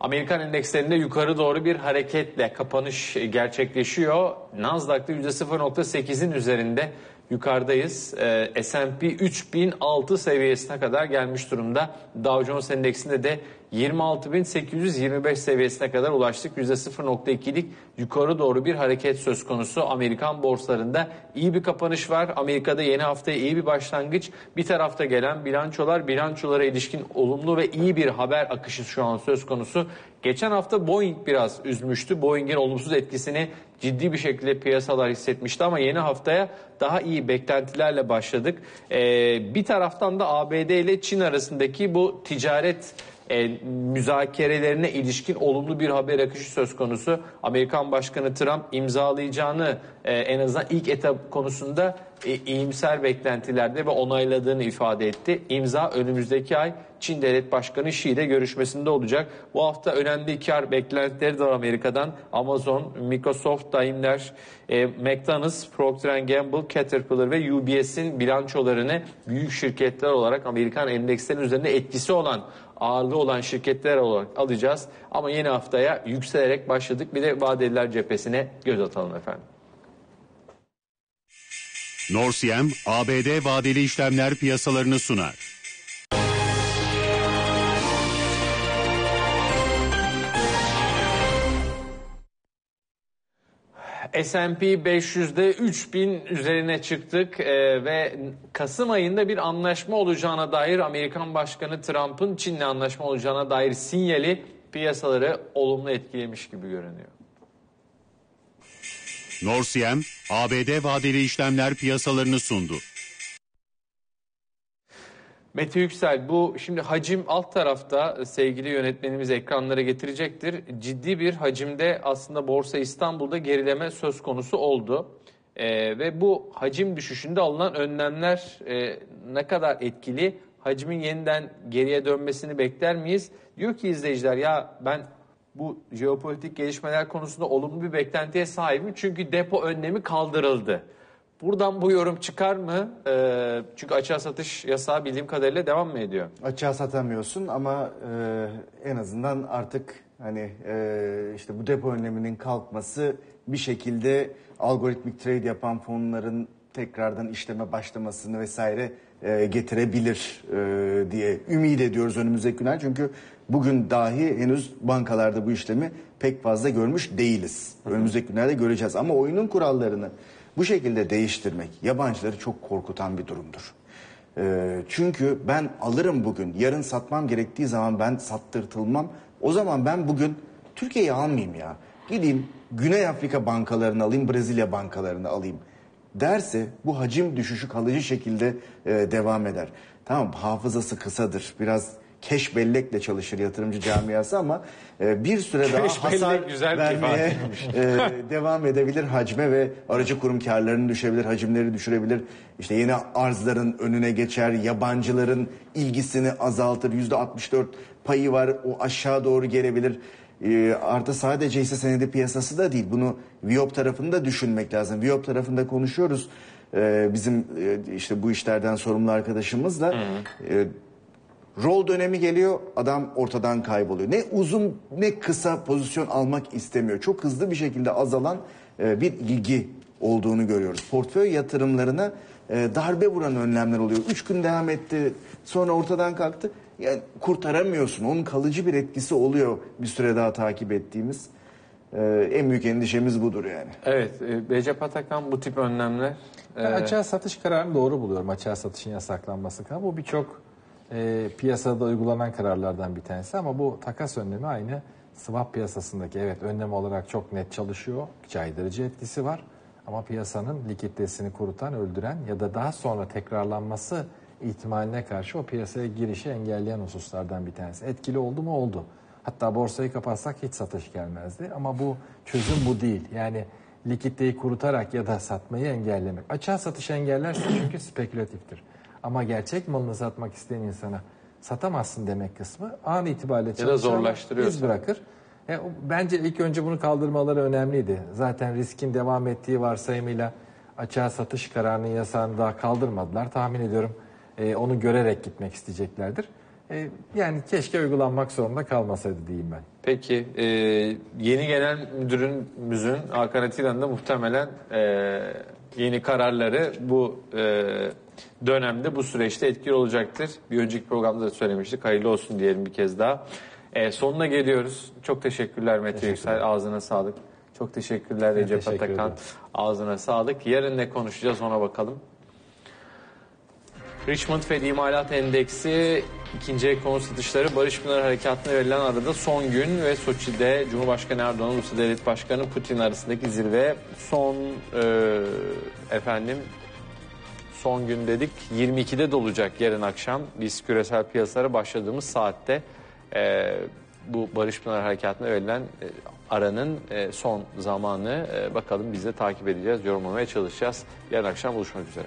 Amerikan endekslerinde yukarı doğru bir hareketle kapanış gerçekleşiyor. Nasdaq'ta yüzde sıfır nokta sekizin üzerinde yukarıdayız. S and P üç bin altı seviyesine kadar gelmiş durumda. Dow Jones endeksinde de yirmi altı bin sekiz yüz yirmi beş seviyesine kadar ulaştık. yüzde sıfır nokta ikilik yukarı doğru bir hareket söz konusu. Amerikan borsalarında iyi bir kapanış var. Amerika'da yeni haftaya iyi bir başlangıç. Bir tarafta gelen bilançolar, bilançolara ilişkin olumlu ve iyi bir haber akışı şu an söz konusu. Geçen hafta Boeing biraz üzmüştü. Boeing'in olumsuz etkisini ciddi bir şekilde piyasalar hissetmişti ama yeni haftaya daha iyi beklentilerle başladık. Ee, bir taraftan da A B D ile Çin arasındaki bu ticaret E, müzakerelerine ilişkin olumlu bir haber akışı söz konusu. Amerikan Başkanı Trump imzalayacağını e, en azından ilk etap konusunda e, iyimser beklentilerde ve onayladığını ifade etti. İmza önümüzdeki ay Çin Devlet Başkanı Xi ile görüşmesinde olacak. Bu hafta önemli kar beklentileri de var Amerika'dan. Amazon, Microsoft, Daimler, e, McDonald's, Procter and Gamble, Caterpillar ve U B S'in bilançolarını büyük şirketler olarak Amerikan endekslerin üzerinde etkisi olan, ağırlığı olan şirketler olarak alacağız. Ama yeni haftaya yükselerek başladık. Bir de vadeliler cephesine göz atalım efendim. Norsiyem, A B D vadeli işlemler piyasalarını sunar. S and P beş yüz'de üç bin üzerine çıktık ee, ve Kasım ayında bir anlaşma olacağına dair Amerikan Başkanı Trump'ın Çin'le anlaşma olacağına dair sinyali piyasaları olumlu etkilemiş gibi görünüyor. Norsiyem, A B D vadeli işlemler piyasalarını sundu. Mete Yüksel, bu şimdi hacim alt tarafta sevgili yönetmenimiz ekranlara getirecektir. Ciddi bir hacimde aslında Borsa İstanbul'da gerileme söz konusu oldu. Ee, ve bu hacim düşüşünde alınan önlemler e, ne kadar etkili? Hacmin yeniden geriye dönmesini bekler miyiz? Diyor ki izleyiciler, ya ben bu jeopolitik gelişmeler konusunda olumlu bir beklentiye sahibim çünkü depo önlemi kaldırıldı. Buradan bu yorum çıkar mı? Ee, çünkü açığa satış yasağı bildiğim kadarıyla devam mı ediyor? Açığa satamıyorsun ama e, en azından artık hani e, işte bu depo önleminin kalkması bir şekilde algoritmik trade yapan fonların tekrardan işleme başlamasını vesaire e, getirebilir e, diye ümit ediyoruz önümüzdeki günler. Çünkü bugün dahi henüz bankalarda bu işlemi pek fazla görmüş değiliz. Hı hı. Önümüzdeki günlerde göreceğiz ama oyunun kurallarını bu şekilde değiştirmek yabancıları çok korkutan bir durumdur. E, çünkü ben alırım bugün, yarın satmam gerektiği zaman ben sattırtılmam. O zaman ben bugün Türkiye'yi almayayım ya. Gideyim Güney Afrika bankalarını alayım, Brezilya bankalarını alayım derse bu hacim düşüşü kalıcı şekilde e, devam eder. Tamam, hafızası kısadır. Biraz keş bellekle çalışır yatırımcı camiası ama e, bir süre daha keş hasar güzel vermeye e, devam edebilir hacme ve aracı kurum kârlarını düşürebilir, hacimleri düşürebilir. İşte yeni arzların önüne geçer, yabancıların ilgisini azaltır. yüzde altmış dört payı var, o aşağı doğru gelebilir. E, artı sadece hisse senedi piyasası da değil, bunu V I O P tarafında düşünmek lazım. V I O P tarafında konuşuyoruz e, bizim e, işte bu işlerden sorumlu arkadaşımızla. Hmm. E, rol dönemi geliyor, adam ortadan kayboluyor. Ne uzun ne kısa pozisyon almak istemiyor. Çok hızlı bir şekilde azalan e, bir ilgi olduğunu görüyoruz. Portföy yatırımlarına e, darbe vuran önlemler oluyor. Üç gün devam etti, sonra ortadan kalktı. Yani kurtaramıyorsun. Onun kalıcı bir etkisi oluyor bir süre daha takip ettiğimiz. Ee, en büyük endişemiz budur yani. Evet. Recep Atakan bu tip önlemler... Ben e... açığa satış kararını doğru buluyorum. Açığa satışın yasaklanması kararı. Bu birçok e, piyasada uygulanan kararlardan bir tanesi. Ama bu takas önlemi aynı swap piyasasındaki, evet, önlem olarak çok net çalışıyor. Caydırıcı etkisi var. Ama piyasanın likiditesini kurutan, öldüren ya da daha sonra tekrarlanması ihtimaline karşı o piyasaya girişi engelleyen hususlardan bir tanesi. Etkili oldu mu? Oldu. Hatta borsayı kapatsak hiç satış gelmezdi. Ama bu çözüm bu değil. Yani likiditeyi kurutarak ya da satmayı engellemek. Açığa satış engellerse çünkü spekülatiftir. Ama gerçek malını satmak isteyen insana satamazsın demek kısmı an itibariyle çalışır, iz bırakır. Yani bence ilk önce bunu kaldırmaları önemliydi. Zaten riskin devam ettiği varsayımıyla açığa satış kararının yasağını daha kaldırmadılar. Tahmin ediyorum Ee, onu görerek gitmek isteyeceklerdir. Ee, yani keşke uygulanmak zorunda kalmasaydı diyeyim ben. Peki e, yeni genel müdürümüzün Hakan Atilla'nın da muhtemelen e, yeni kararları bu e, dönemde, bu süreçte etkili olacaktır. Bir önceki programda da söylemiştik. Hayırlı olsun diyelim bir kez daha. E, sonuna geliyoruz. Çok teşekkürler Mete Teşekkür Yüksel. Ağzına sağlık. Çok teşekkürler ben Recep teşekkür Atakan. Ederim. Ağzına sağlık. Yarın ne konuşacağız ona bakalım. Richmond Fed İmalat Endeksi ikinci el konut satışları Barış Pınar Harekatı'na verilen arada son gün ve Soçi'de Cumhurbaşkanı Erdoğan, Rusya Devlet Başkanı Putin arasındaki zirve son e, efendim son gün dedik, yirmi ikide dolacak yarın akşam. Biz küresel piyasalara başladığımız saatte e, bu Barış Pınar Harekatı'na verilen e, aranın e, son zamanı e, bakalım biz de takip edeceğiz, yorumlamaya çalışacağız. Yarın akşam buluşmak üzere.